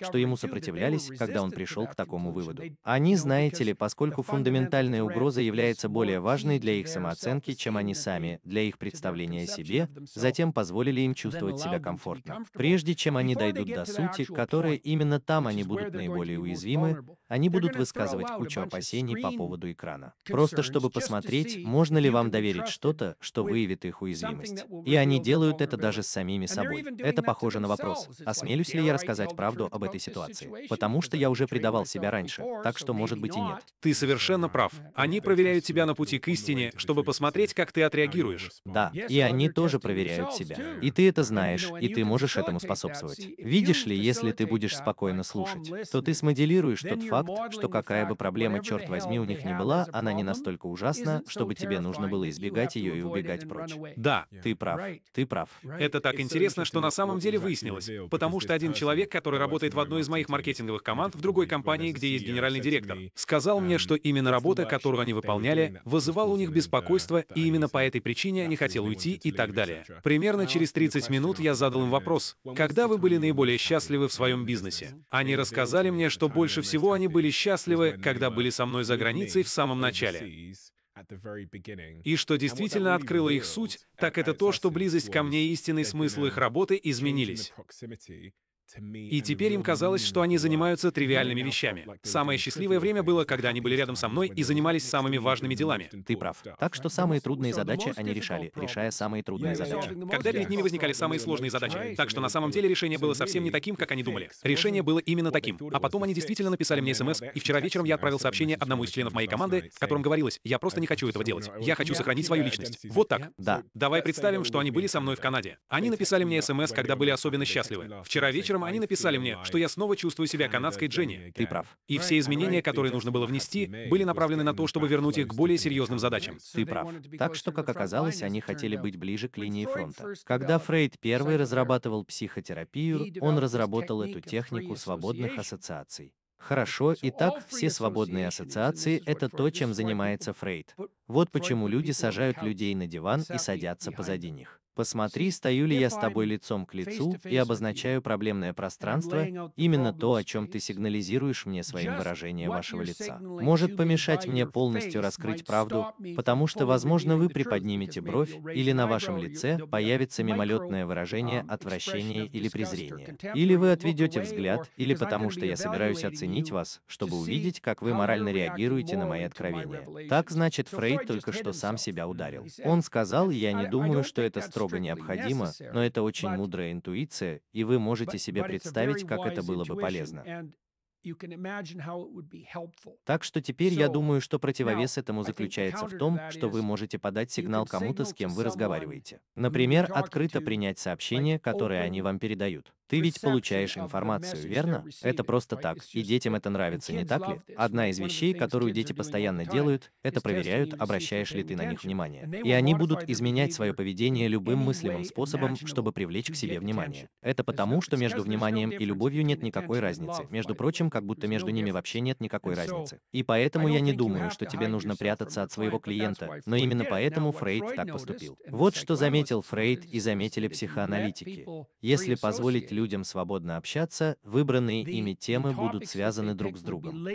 что ему сопротивлялись, когда он пришел к такому выводу. Они, знаете ли, поскольку фундаментальная угроза является более важной для их самооценки, чем они сами, для их представления о себе, затем позволили им чувствовать себя комфортно. Прежде чем они дойдут до сути, которая именно там они будут наиболее уязвимы, они будут высказывать кучу опасений по поводу экрана. Просто чтобы посмотреть, можно ли вам доверить что-то, что выявит их уязвимость. И они делают это даже с самими собой. Это похоже на вопрос, осмелюсь ли я рассказать правду об этой ситуации, потому что я уже предавал себя раньше, так что может быть и нет. Ты совершенно прав. Они проверяют тебя на пути к истине, чтобы посмотреть, как ты отреагируешь. Да, и они тоже проверяют себя. И ты это знаешь, и ты можешь этому способствовать. Видишь ли, если ты будешь спокойно слушать, то ты смоделируешь тот факт, что какая бы проблема, черт возьми, у них не была, она не настолько ужасна, чтобы тебе нужно было избегать ее и убегать прочь. Да, ты прав. Ты прав. Это так интересно, что на самом деле выяснилось, потому что один человек, который работает в одной из моих маркетинговых команд в другой компании, где есть генеральный директор, сказал мне, что именно работа, которую они выполняли, вызывала у них беспокойство, и именно по этой причине я не хотел уйти и так далее. Примерно через 30 минут я задал им вопрос, когда вы были наиболее счастливы в своем бизнесе? Они рассказали мне, что больше всего они были счастливы, когда были со мной за границей в самом начале. И что действительно открыло их суть, так это то, что близость ко мне и истинный смысл их работы изменились. И теперь им казалось, что они занимаются тривиальными вещами. Самое счастливое время было, когда они были рядом со мной и занимались самыми важными делами. Ты прав. Так что самые трудные задачи они решали, решая самые трудные задачи. Когда перед ними возникали самые сложные задачи. Так что на самом деле решение было совсем не таким, как они думали. Решение было именно таким. А потом они действительно написали мне СМС, и вчера вечером я отправил сообщение одному из членов моей команды, в котором говорилось, я просто не хочу этого делать. Я хочу сохранить свою личность. Вот так. Да. Давай представим, что они были со мной в Канаде. Они написали мне СМС, когда были особенно счастливы. Вчера вечером они написали мне, что я снова чувствую себя канадской Дженни. Ты прав. И все изменения, которые нужно было внести, были направлены на то, чтобы вернуть их к более серьезным задачам. Ты прав. Так что, как оказалось, они хотели быть ближе к линии фронта. Когда Фрейд первый разрабатывал психотерапию, он разработал эту технику свободных ассоциаций. Хорошо, итак, все свободные ассоциации — это то, чем занимается Фрейд. Вот почему люди сажают людей на диван и садятся позади них. Посмотри, стою ли я с тобой лицом к лицу и обозначаю проблемное пространство, именно то, о чем ты сигнализируешь мне своим выражением вашего лица. Может помешать мне полностью раскрыть правду, потому что, возможно, вы приподнимете бровь, или на вашем лице появится мимолетное выражение отвращения или презрения. Или вы отведете взгляд, или потому что я собираюсь оценить вас, чтобы увидеть, как вы морально реагируете на мои откровения. Так, значит, Фрейд только что сам себя ударил. Он сказал, я не думаю, что это строго необходимо, но это очень мудрая интуиция, и вы можете себе представить, как это было бы полезно. Так что теперь я думаю, что противовес этому заключается в том, что вы можете подать сигнал кому-то, с кем вы разговариваете. Например, открыто принять сообщение, которое они вам передают. Ты ведь получаешь информацию, верно? Это просто так, и детям это нравится, не так ли? Одна из вещей, которую дети постоянно делают, это проверяют, обращаешь ли ты на них внимание. И они будут изменять свое поведение любым мыслимым способом, чтобы привлечь к себе внимание. Это потому, что между вниманием и любовью нет никакой разницы. Между прочим, как будто между ними вообще нет никакой разницы. И поэтому я не думаю, что тебе нужно прятаться от своего клиента, но именно поэтому Фрейд так поступил. Вот что заметил Фрейд и заметили психоаналитики. Если позволить людям свободно общаться, выбранные ими темы будут связаны друг с другом.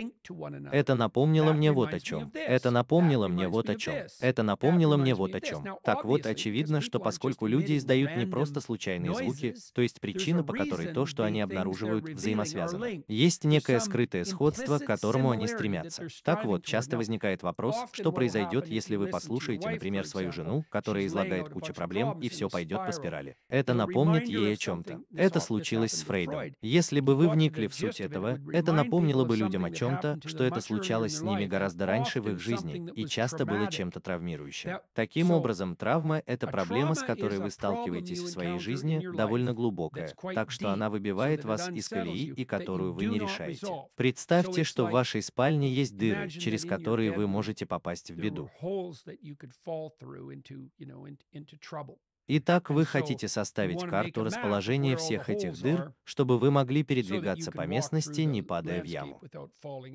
Это напомнило мне вот о чем. Это напомнило мне вот о чем. Это напомнило мне вот о чем. Так вот, очевидно, что поскольку люди издают не просто случайные звуки, то есть причина, по которой то, что они обнаруживают, взаимосвязано. Есть некое скрытое сходство, к которому они стремятся. Так вот, часто возникает вопрос, что произойдет, если вы послушаете, например, свою жену, которая излагает кучу проблем, и все пойдет по спирали. Это напомнит ей о чем-то. Это случилось с Фрейдом. Если бы вы вникли в суть этого, это напомнило бы людям о чем-то, что это случалось с ними гораздо раньше в их жизни, и часто было чем-то травмирующим. Таким образом, травма — это проблема, с которой вы сталкиваетесь в своей жизни, довольно глубокая, так что она выбивает вас из колеи, и которую вы не решаете. Представьте, что в вашей спальне есть дыры, через которые вы можете попасть в беду. Итак, вы хотите составить карту расположения всех этих дыр, чтобы вы могли передвигаться по местности, не падая в яму.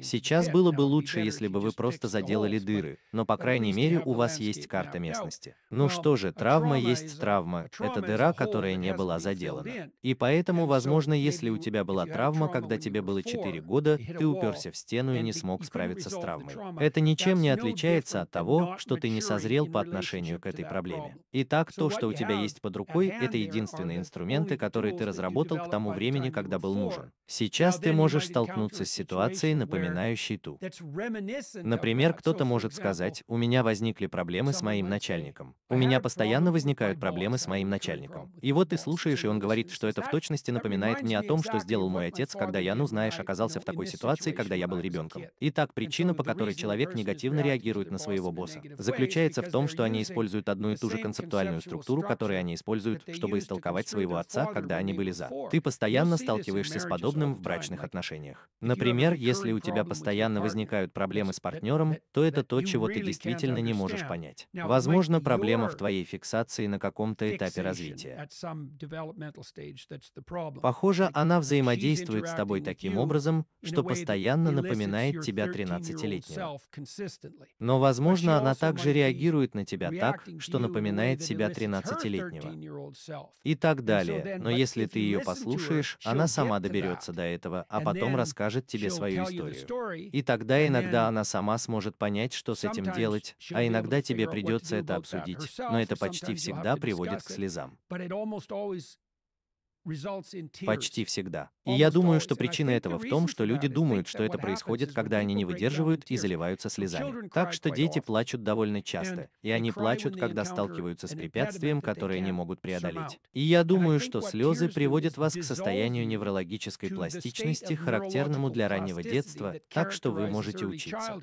Сейчас было бы лучше, если бы вы просто заделали дыры, но, по крайней мере, у вас есть карта местности. Ну что же, травма есть травма, это дыра, которая не была заделана. И поэтому, возможно, если у тебя была травма, когда тебе было 4 года, ты уперся в стену и не смог справиться с травмой. Это ничем не отличается от того, что ты не созрел по отношению к этой проблеме. Итак, то, что у тебя есть под рукой, это единственные инструменты, которые ты разработал к тому времени, когда был нужен. Сейчас ты можешь столкнуться с ситуацией, напоминающей ту. Например, кто-то может сказать, у меня возникли проблемы с моим начальником. У меня постоянно возникают проблемы с моим начальником. И вот ты слушаешь, и он говорит, что это в точности напоминает мне о том, что сделал мой отец, когда я, ну знаешь, оказался в такой ситуации, когда я был ребенком. Итак, причина, по которой человек негативно реагирует на своего босса, заключается в том, что они используют одну и ту же концептуальную структуру, которые они используют, чтобы истолковать своего отца, когда они были за. Ты постоянно сталкиваешься с подобным в брачных отношениях. Например, если у тебя постоянно возникают проблемы с партнером, то это то, чего ты действительно не можешь понять. Возможно, проблема в твоей фиксации на каком-то этапе развития. Похоже, она взаимодействует с тобой таким образом, что постоянно напоминает тебя 13-летнего. Но, возможно, она также реагирует на тебя так, что напоминает себя 13-летнего. И так далее. Но если ты ее послушаешь, она сама доберется до этого, а потом расскажет тебе свою историю. И тогда иногда она сама сможет понять, что с этим делать, а иногда тебе придется это обсудить, но это почти всегда приводит к слезам. Почти всегда. И я думаю, что причина этого в том, что люди думают, что это происходит, когда они не выдерживают и заливаются слезами. Так что дети плачут довольно часто, и они плачут, когда сталкиваются с препятствием, которое не могут преодолеть. И я думаю, что слезы приводят вас к состоянию неврологической пластичности, характерному для раннего детства, так что вы можете учиться.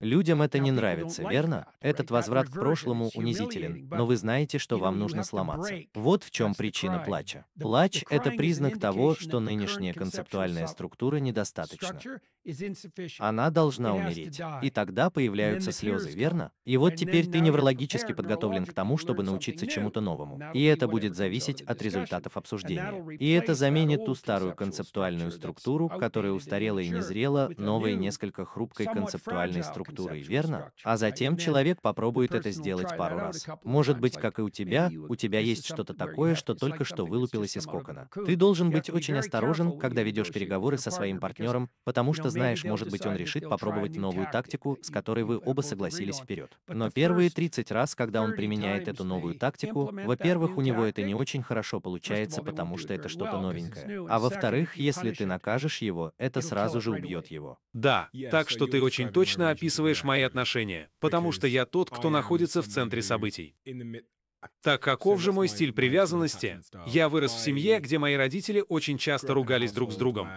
Людям это не нравится, верно? Этот возврат к прошлому унизителен, но вы знаете, что вам нужно сломаться. Вот в чем причина плача. Плач — это признак того, что нынешняя концептуальная структура недостаточна. Она должна умереть. И тогда появляются слезы, верно? И вот теперь ты неврологически подготовлен к тому, чтобы научиться чему-то новому. И это будет зависеть от результатов обсуждения. И это заменит ту старую концептуальную структуру, которая устарела и незрела, новой несколько хрупкой концептуальной структуры. Верно? А затем человек попробует это сделать пару раз. Может быть, как и у тебя есть что-то такое, что только что вылупилось из кокона. Ты должен быть очень осторожен, когда ведешь переговоры со своим партнером, потому что, знаешь, может быть, он решит попробовать новую тактику, с которой вы оба согласились вперед. Но первые 30 раз, когда он применяет эту новую тактику, во-первых, у него это не очень хорошо получается, потому что это что-то новенькое. А во-вторых, если ты накажешь его, это сразу же убьет его. Да, так что ты очень точно описываешь мои отношения, потому что я тот, кто находится в центре событий. Так каков же мой стиль привязанности? Я вырос в семье, где мои родители очень часто ругались друг с другом.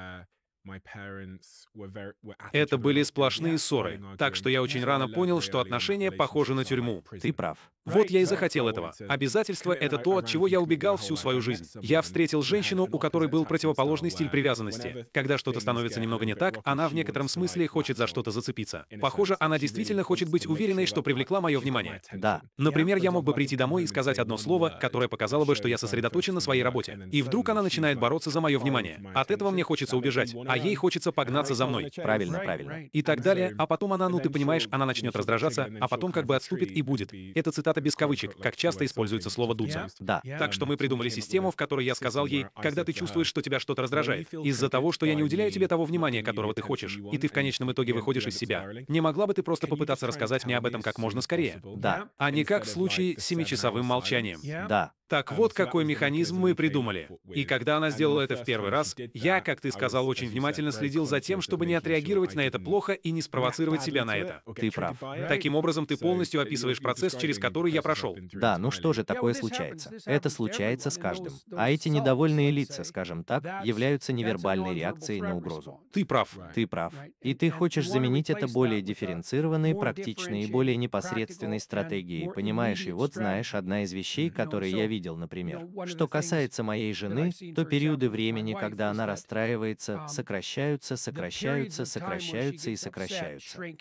Это были сплошные ссоры, так что я очень рано понял, что отношения похожи на тюрьму. Ты прав. Вот я и захотел этого. Обязательство — это то, от чего я убегал всю свою жизнь. Я встретил женщину, у которой был противоположный стиль привязанности. Когда что-то становится немного не так, она в некотором смысле хочет за что-то зацепиться. Похоже, она действительно хочет быть уверенной, что привлекла мое внимание. Да. Например, я мог бы прийти домой и сказать одно слово, которое показало бы, что я сосредоточен на своей работе. И вдруг она начинает бороться за мое внимание. От этого мне хочется убежать. А ей хочется погнаться за мной. Правильно, правильно. И так далее, а потом она, ну ты понимаешь, она начнет раздражаться, а потом как бы отступит и будет. Это цитата без кавычек, как часто используется слово «дуться». Да. Так что мы придумали систему, в которой я сказал ей, когда ты чувствуешь, что тебя что-то раздражает, из-за того, что я не уделяю тебе того внимания, которого ты хочешь, и ты в конечном итоге выходишь из себя. Не могла бы ты просто попытаться рассказать мне об этом как можно скорее? Да. А не как в случае с 7-часовым молчанием. Да. Так вот, какой механизм мы придумали. И когда она сделала это в первый раз, я, как ты сказал, очень внимательно следил за тем, чтобы не отреагировать на это плохо и не спровоцировать себя на это. Ты прав. Таким образом, ты полностью описываешь процесс, через который я прошел. Да, ну что же, такое случается. Это случается с каждым. А эти недовольные лица, скажем так, являются невербальной реакцией на угрозу. Ты прав. Ты прав. И ты хочешь заменить это более дифференцированной, практичной и более непосредственной стратегией, понимаешь? И вот, знаешь, одна из вещей, которые я видел, например. Что касается моей жены, то периоды времени, когда она расстраивается, сокращаются.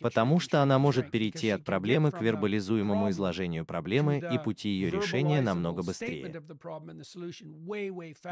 Потому что она может перейти от проблемы к вербализуемому изложению проблемы, и пути ее решения намного быстрее.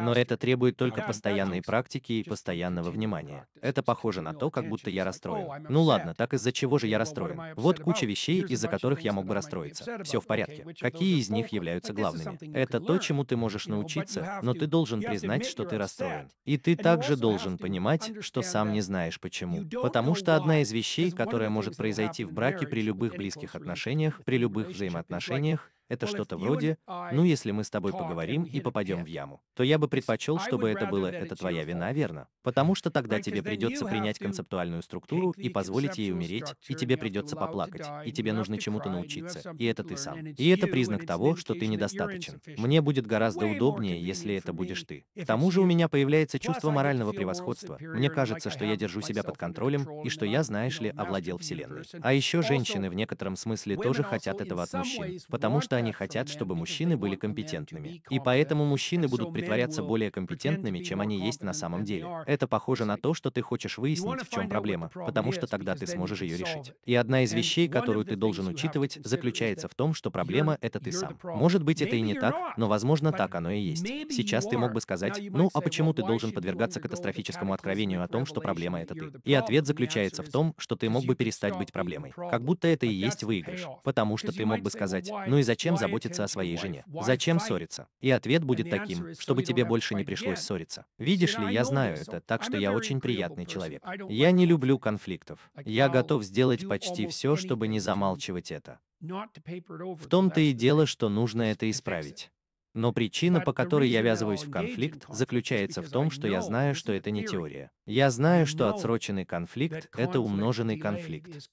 Но это требует только постоянной практики и постоянного внимания. Это похоже на то, как будто я расстроен. Ну ладно, так из-за чего же я расстроен? Вот куча вещей, из-за которых я мог бы расстроиться. Все в порядке. Какие из них являются главными? Это то, чему ты можешь научиться, но ты должен признать, что ты расстроен. И ты также должен понимать, что сам не знаешь почему. Потому что одна из вещей, которая может произойти в браке при любых близких отношениях, при любых взаимоотношениях, это что-то вроде, ну если мы с тобой поговорим и попадем в яму, то я бы предпочел, чтобы это было «это твоя вина», верно? Потому что тогда тебе придется принять концептуальную структуру и позволить ей умереть, и тебе придется поплакать, и тебе нужно чему-то научиться, и это ты сам. И это признак того, что ты недостаточен. Мне будет гораздо удобнее, если это будешь ты. К тому же у меня появляется чувство морального превосходства. Мне кажется, что я держу себя под контролем, и что я, знаешь ли, овладел Вселенной. А еще женщины в некотором смысле тоже хотят этого от мужчин, потому что они хотят, чтобы мужчины были компетентными. И поэтому мужчины будут притворяться более компетентными, чем они есть на самом деле. Это похоже на то, что ты хочешь выяснить, в чем проблема, потому что тогда ты сможешь ее решить. И одна из вещей, которую ты должен учитывать, заключается в том, что проблема — это ты сам. Может быть, это и не так, но, возможно, так оно и есть. Сейчас ты мог бы сказать, ну, а почему ты должен подвергаться катастрофическому откровению о том, что проблема — это ты? И ответ заключается в том, что ты мог бы перестать быть проблемой. Как будто это и есть выигрыш. Потому что ты мог бы сказать, ну и зачем заботиться о своей жене? Зачем ссориться? И ответ будет таким, чтобы тебе больше не пришлось ссориться. Видишь ли, я знаю это, так что я очень приятный человек. Я не люблю конфликтов. Я готов сделать почти все, чтобы не замалчивать это. В том-то и дело, что нужно это исправить. Но причина, по которой я ввязываюсь в конфликт, заключается в том, что я знаю, что это не теория. Я знаю, что отсроченный конфликт — это умноженный конфликт.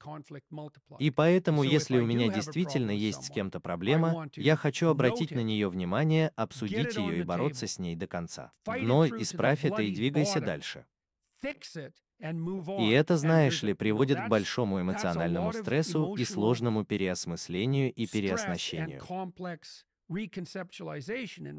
И поэтому, если у меня действительно есть с кем-то проблема, я хочу обратить на нее внимание, обсудить ее и бороться с ней до конца. Но исправь это и двигайся дальше. И это, знаешь ли, приводит к большому эмоциональному стрессу и сложному переосмыслению и переоснащению.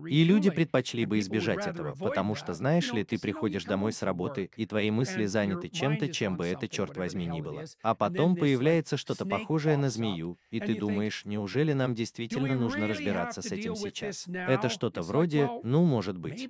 И люди предпочли бы избежать этого, потому что, знаешь ли, ты приходишь домой с работы, и твои мысли заняты чем-то, чем бы это, черт возьми, ни было. А потом появляется что-то похожее на змею, и ты думаешь, неужели нам действительно нужно разбираться с этим сейчас? Это что-то вроде, ну, может быть.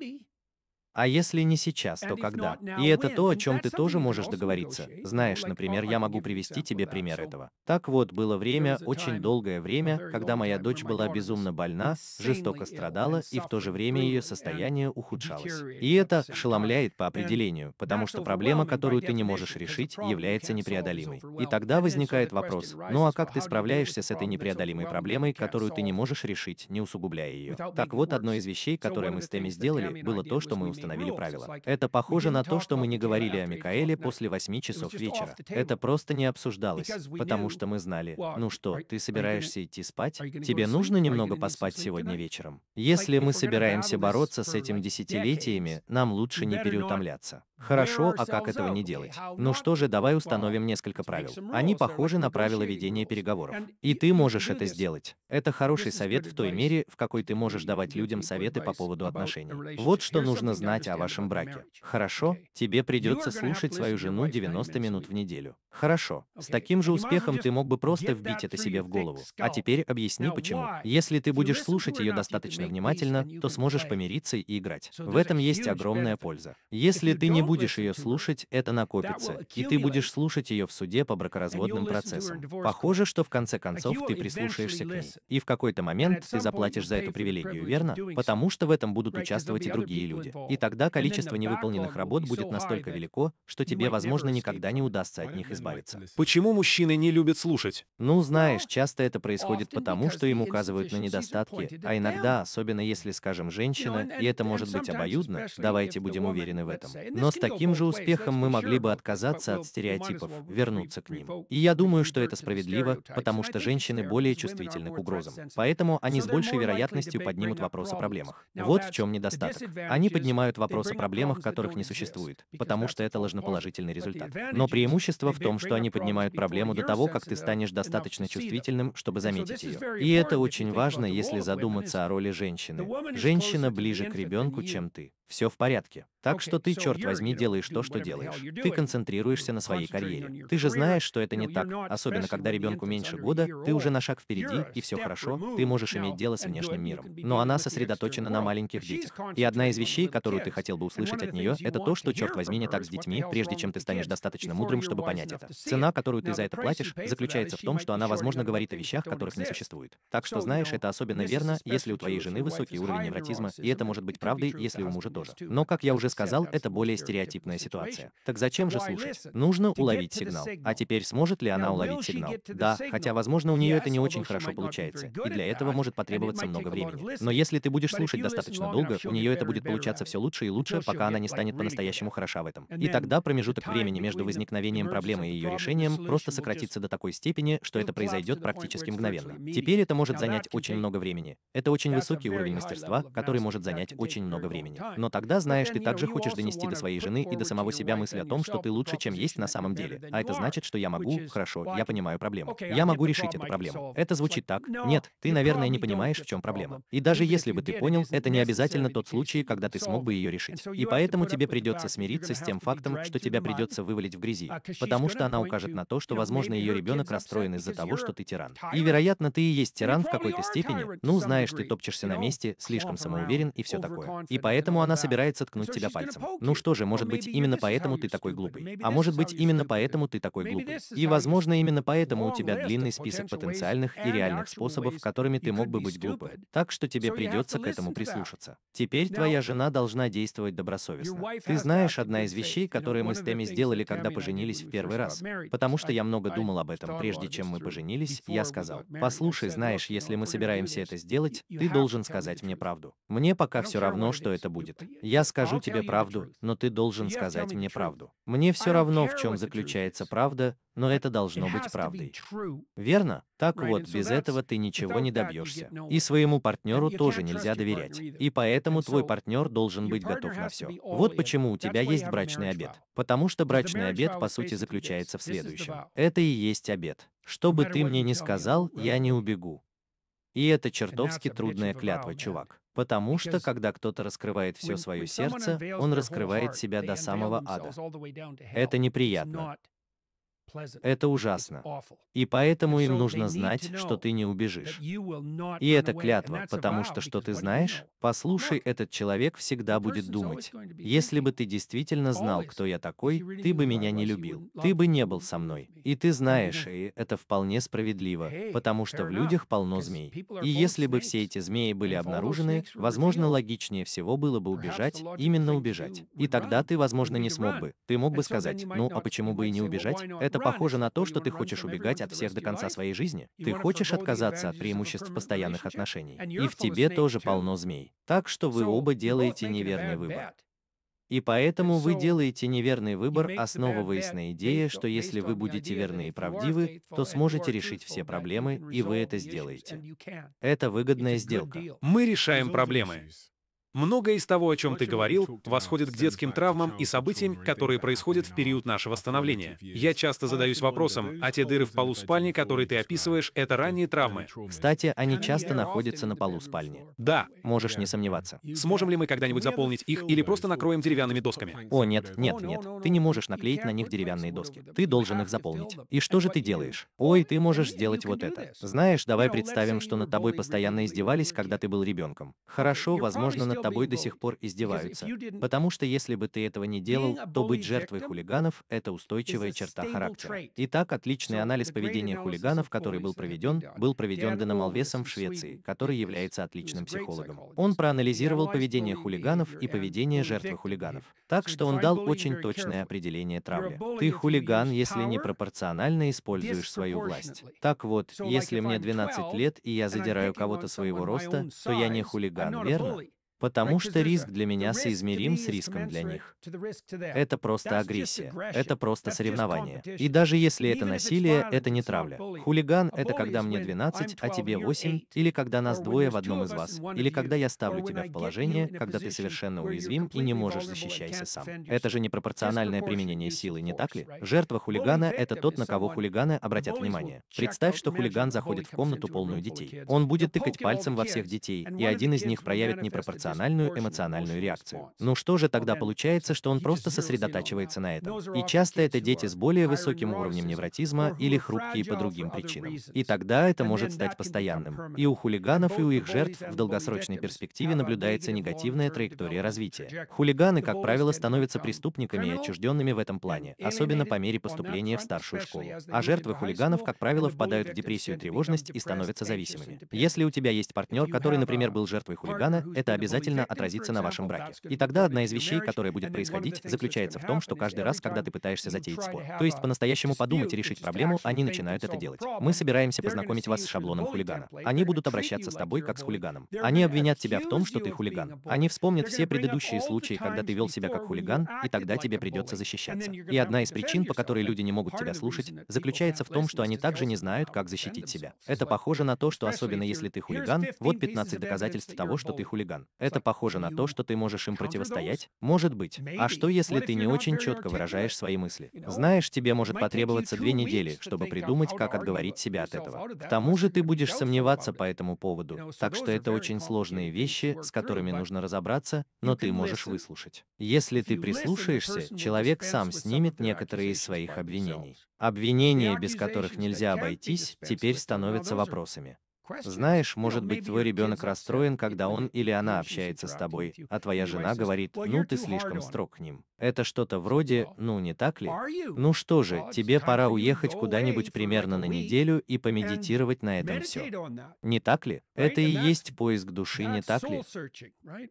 А если не сейчас, то когда? И это то, о чем ты тоже можешь договориться. Знаешь, например, я могу привести тебе пример этого. Так вот, было время, очень долгое время, когда моя дочь была безумно больна, жестоко страдала, и в то же время ее состояние ухудшалось. И это ошеломляет по определению, потому что проблема, которую ты не можешь решить, является непреодолимой. И тогда возникает вопрос, ну а как ты справляешься с этой непреодолимой проблемой, которую ты не можешь решить, не усугубляя ее? Так вот, одной из вещей, которые мы с Тэмми сделали, было то, что мы установили правила. Это похоже на то, что мы не говорили о Микаэле после 8 часов вечера. Это просто не обсуждалось, потому что мы знали, ну что, ты собираешься идти спать? Тебе нужно немного поспать сегодня вечером? Если мы собираемся бороться с этим десятилетиями, нам лучше не переутомляться. Хорошо, а как этого не делать? Ну что же, давай установим несколько правил. Они похожи на правила ведения переговоров. И ты можешь это сделать. Это хороший совет в той мере, в какой ты можешь давать людям советы по поводу отношений. Вот что нужно знать о вашем браке. Хорошо, тебе придется слушать свою жену 90 минут в неделю. Хорошо. С таким же успехом ты мог бы просто вбить это себе в голову. А теперь объясни, почему. Если ты будешь слушать ее достаточно внимательно, то сможешь помириться и играть. В этом есть огромная польза. Если ты не будешь ее слушать, это накопится, и ты будешь слушать ее в суде по бракоразводным процессам. Похоже, что в конце концов ты прислушаешься к ней. И в какой-то момент ты заплатишь за эту привилегию, верно? Потому что в этом будут участвовать и другие люди. И тогда количество невыполненных работ будет настолько велико, что тебе, возможно, никогда не удастся от них избавиться. Почему мужчины не любят слушать? Ну, знаешь, часто это происходит потому, что им указывают на недостатки, а иногда, особенно если, скажем, женщина, и это может быть обоюдно, давайте будем уверены в этом. Но с таким же успехом мы могли бы отказаться от стереотипов, вернуться к ним. И я думаю, что это справедливо, потому что женщины более чувствительны к угрозам. Поэтому они с большей вероятностью поднимут вопрос о проблемах. Вот в чем недостаток. Они поднимают вопрос о проблемах, которых не существует, потому что это ложноположительный результат. Но преимущество в том, что они поднимают проблему до того, как ты станешь достаточно чувствительным, чтобы заметить ее. И это очень важно, если задуматься о роли женщины. Женщина ближе к ребенку, чем ты. Все в порядке. Так что ты, черт возьми, делаешь то, что делаешь. Ты концентрируешься на своей карьере. Ты же знаешь, что это не так. Особенно, когда ребенку меньше года, ты уже на шаг впереди, и все хорошо, ты можешь иметь дело с внешним миром. Но она сосредоточена на маленьких детях. И одна из вещей, которую ты хотел бы услышать от нее, это то, что, черт возьми, не так с детьми, прежде чем ты станешь достаточно мудрым, чтобы понять это. Цена, которую ты за это платишь, заключается в том, что она, возможно, говорит о вещах, которых не существует. Так что, знаешь, это особенно верно, если у твоей жены высокий уровень невротизма, и это может быть правдой, если у мужа тоже. Но, как я уже сказал, это более стереотипная ситуация. Так зачем же слушать? Нужно уловить сигнал. А теперь сможет ли она уловить сигнал? Да, хотя, возможно, у нее это не очень хорошо получается, и для этого может потребоваться много времени. Но если ты будешь слушать достаточно долго, у нее это будет получаться все лучше и лучше, пока она не станет по-настоящему хороша в этом. И тогда промежуток времени между возникновением проблемы и ее решением просто сократится до такой степени, что это произойдет практически мгновенно. Теперь это может занять очень много времени. Это очень высокий уровень мастерства, который может занять очень много времени. Но Но тогда, знаешь, ты также хочешь донести до своей жены и до самого себя мысль о том, что ты лучше, чем есть на самом деле. А это значит, что я могу, хорошо, я понимаю проблему. Я могу решить эту проблему. Это звучит так. Нет, ты, наверное, не понимаешь, в чем проблема. И даже если бы ты понял, это не обязательно тот случай, когда ты смог бы ее решить. И поэтому тебе придется смириться с тем фактом, что тебя придется вывалить в грязи, потому что она укажет на то, что, возможно, ее ребенок расстроен из-за того, что ты тиран. И, вероятно, ты и есть тиран в какой-то степени. Ну, знаешь, ты топчешься на месте, слишком самоуверен и все такое. И поэтому она собирается ткнуть тебя пальцем. Ну что же, может быть, именно поэтому ты такой глупый. А может быть, именно поэтому ты такой глупый. И, возможно, именно поэтому у тебя длинный список потенциальных и реальных способов, которыми ты мог бы быть глупым. Так что тебе придется к этому прислушаться. Теперь твоя жена должна действовать добросовестно. Ты знаешь, одна из вещей, которые мы с Тэмми сделали, когда поженились в первый раз, потому что я много думал об этом, прежде чем мы поженились, я сказал: послушай, знаешь, если мы собираемся это сделать, ты должен сказать мне правду. Мне пока все равно, что это будет. Я скажу тебе правду, но ты должен сказать мне правду. Мне все равно, в чем заключается правда, но это должно быть правдой. Верно? Так вот, без этого ты ничего не добьешься. И своему партнеру тоже нельзя доверять. И поэтому твой партнер должен быть готов на все. Вот почему у тебя есть брачный обет. Потому что брачный обет, по сути, заключается в следующем. Это и есть обет. Что бы ты мне ни сказал, я не убегу. И это чертовски трудная клятва, чувак. Потому что, когда кто-то раскрывает все свое сердце, он раскрывает себя до самого ада. Это неприятно. Это ужасно. И поэтому им нужно знать, что ты не убежишь. И это клятва, потому что ты знаешь? Послушай, этот человек всегда будет думать: если бы ты действительно знал, кто я такой, ты бы меня не любил, ты бы не был со мной. И ты знаешь, и это вполне справедливо, потому что в людях полно змей. И если бы все эти змеи были обнаружены, возможно, логичнее всего было бы убежать, именно убежать. И тогда ты, возможно, не смог бы. Ты мог бы сказать: ну, а почему бы и не убежать? Это похоже на то, что ты хочешь убегать от всех до конца своей жизни. Ты хочешь отказаться от преимуществ постоянных отношений. И в тебе тоже полно змей. Так что вы оба делаете неверный выбор. И поэтому вы делаете неверный выбор, основываясь на идее, что если вы будете верны и правдивы, то сможете решить все проблемы, и вы это сделаете. Это выгодная сделка. Мы решаем проблемы. Многое из того, о чем ты говорил, восходит к детским травмам и событиям, которые происходят в период нашего становления. Я часто задаюсь вопросом, а те дыры в полу спальни, которые ты описываешь, это ранние травмы. Кстати, они часто находятся на полу спальни. Да. Можешь не сомневаться. Сможем ли мы когда-нибудь заполнить их или просто накроем деревянными досками? О, нет, нет, нет. Ты не можешь наклеить на них деревянные доски. Ты должен их заполнить. И что же ты делаешь? Ой, ты можешь сделать вот это. Знаешь, давай представим, что над тобой постоянно издевались, когда ты был ребенком. Хорошо, возможно, над тобой до сих пор издеваются. Потому что если бы ты этого не делал, то быть жертвой хулиганов — это устойчивая черта характера. Итак, отличный анализ поведения хулиганов, который был проведен Дэном Алвесом в Швеции, который является отличным психологом. Он проанализировал поведение хулиганов и поведение жертвы хулиганов. Так что он дал очень точное определение травмы. Ты хулиган, если непропорционально используешь свою власть. Так вот, если мне 12 лет, и я задираю кого-то своего роста, то я не хулиган, верно? Потому что риск для меня соизмерим с риском для них. Это просто агрессия. Это просто соревнование. И даже если это насилие, это не травля. Хулиган — это когда мне 12, а тебе 8, или когда нас двое в одном из вас, или когда я ставлю тебя в положение, когда ты совершенно уязвим и не можешь защищаться сам. Это же непропорциональное применение силы, не так ли? Жертва хулигана — это тот, на кого хулиганы обратят внимание. Представь, что хулиган заходит в комнату, полную детей. Он будет тыкать пальцем во всех детей, и один из них проявит непропорциональное эмоциональную реакцию. Ну что же тогда получается, что он просто сосредотачивается на этом? И часто это дети с более высоким уровнем невротизма или хрупкие по другим причинам. И тогда это может стать постоянным. И у хулиганов, и у их жертв в долгосрочной перспективе наблюдается негативная траектория развития. Хулиганы, как правило, становятся преступниками и отчужденными в этом плане, особенно по мере поступления в старшую школу. А жертвы хулиганов, как правило, впадают в депрессию и тревожность и становятся зависимыми. Если у тебя есть партнер, который, например, был жертвой хулигана, это обязательно отразится на вашем браке. И тогда одна из вещей, которая будет происходить, заключается в том, что каждый раз, когда ты пытаешься затеять спор, то есть по-настоящему подумать и решить проблему, они начинают это делать. Мы собираемся познакомить вас с шаблоном хулигана. Они будут обращаться с тобой как с хулиганом. Они обвинят тебя в том, что ты хулиган. Они вспомнят все предыдущие случаи, когда ты вел себя как хулиган, и тогда тебе придется защищаться. И одна из причин, по которой люди не могут тебя слушать, заключается в том, что они также не знают, как защитить себя. Это похоже на то, что особенно если ты хулиган, вот 15 доказательств того, что ты хулиган. Это похоже на то, что ты можешь им противостоять? Может быть. А что, если ты не очень четко выражаешь свои мысли? Знаешь, тебе может потребоваться 2 недели, чтобы придумать, как отговорить себя от этого. К тому же ты будешь сомневаться по этому поводу, так что это очень сложные вещи, с которыми нужно разобраться, но ты можешь выслушать. Если ты прислушаешься, человек сам снимет некоторые из своих обвинений. Обвинения, без которых нельзя обойтись, теперь становятся вопросами. Знаешь, может быть, твой ребенок расстроен, когда он или она общается с тобой, а твоя жена говорит: «Ну, ты слишком строг к ним». Это что-то вроде: «Ну, не так ли? Ну что же, тебе пора уехать куда-нибудь примерно на неделю и помедитировать на этом все». Не так ли? Это и есть поиск души, не так ли?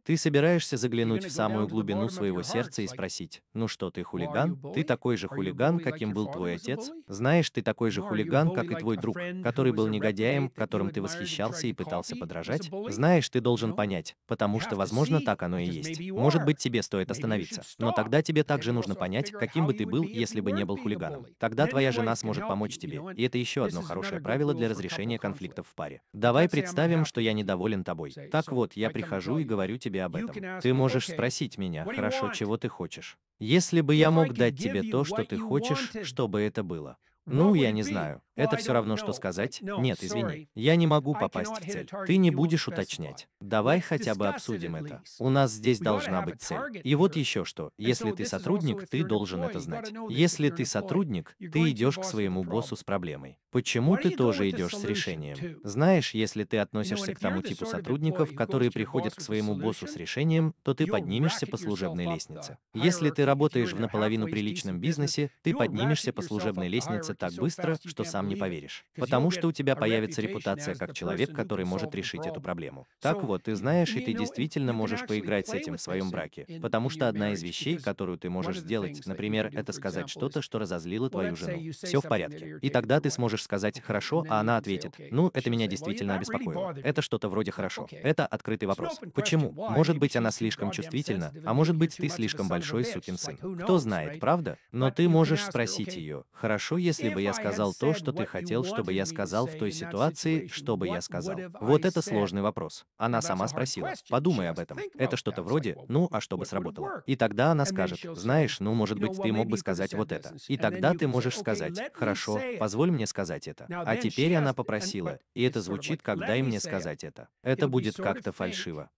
Ты собираешься заглянуть в самую глубину своего сердца и спросить: «Ну что, ты хулиган? Ты такой же хулиган, каким был твой отец? Знаешь, ты такой же хулиган, как и твой друг, который был негодяем, которым ты восхищался и пытался подражать?» Знаешь, ты должен понять, потому что, возможно, так оно и есть. Может быть, тебе стоит остановиться. Но тогда тебе также нужно понять, каким бы ты был, если бы не был хулиганом. Тогда твоя жена сможет помочь тебе. И это еще одно хорошее правило для разрешения конфликтов в паре. Давай представим, что я недоволен тобой. Так вот, я прихожу и говорю тебе об этом. Ты можешь спросить меня: «Хорошо, чего ты хочешь? Если бы я мог дать тебе то, что ты хочешь, что бы это было?» «Ну, я не знаю. Это все равно, что сказать: нет, извини, я не могу попасть в цель». Ты не будешь уточнять. Давай хотя бы обсудим это. У нас здесь должна быть цель. И вот еще что. Если ты сотрудник, ты должен это знать. Если ты сотрудник, ты идешь к своему боссу с проблемой. Почему ты тоже идешь с решением? Знаешь, если ты относишься к тому типу сотрудников, которые приходят к своему боссу с решением, то ты поднимешься по служебной лестнице. Если ты работаешь в наполовину приличном бизнесе, ты поднимешься по служебной лестнице так быстро, что сам не поверишь. Потому что у тебя появится репутация как человек, который может решить эту проблему. Так вот, ты знаешь, и ты действительно можешь поиграть с этим в своем браке. Потому что одна из вещей, которую ты можешь сделать, например, это сказать что-то, что разозлило твою жену. Все в порядке. И тогда ты сможешь сказать: «Хорошо», а она ответит: «Ну, это меня действительно обеспокоило». Это что-то вроде «хорошо». Это открытый вопрос. Почему? Может быть, она слишком чувствительна, а может быть, ты слишком большой сукин сын. Кто знает, правда? Но ты можешь спросить ее: «Хорошо, если бы я сказал то, что ты хотел, чтобы я сказал в той ситуации, что бы я сказал?» Вот это сложный вопрос. Она сама спросила. Подумай об этом. Это что-то вроде: «Ну, а что бы сработало?» И тогда она скажет: «Знаешь, ну, может быть, ты мог бы сказать вот это». И тогда ты можешь сказать: «Хорошо, позволь мне сказать это». А теперь она попросила, и это звучит как «дай мне сказать это». Это будет как-то фальшиво.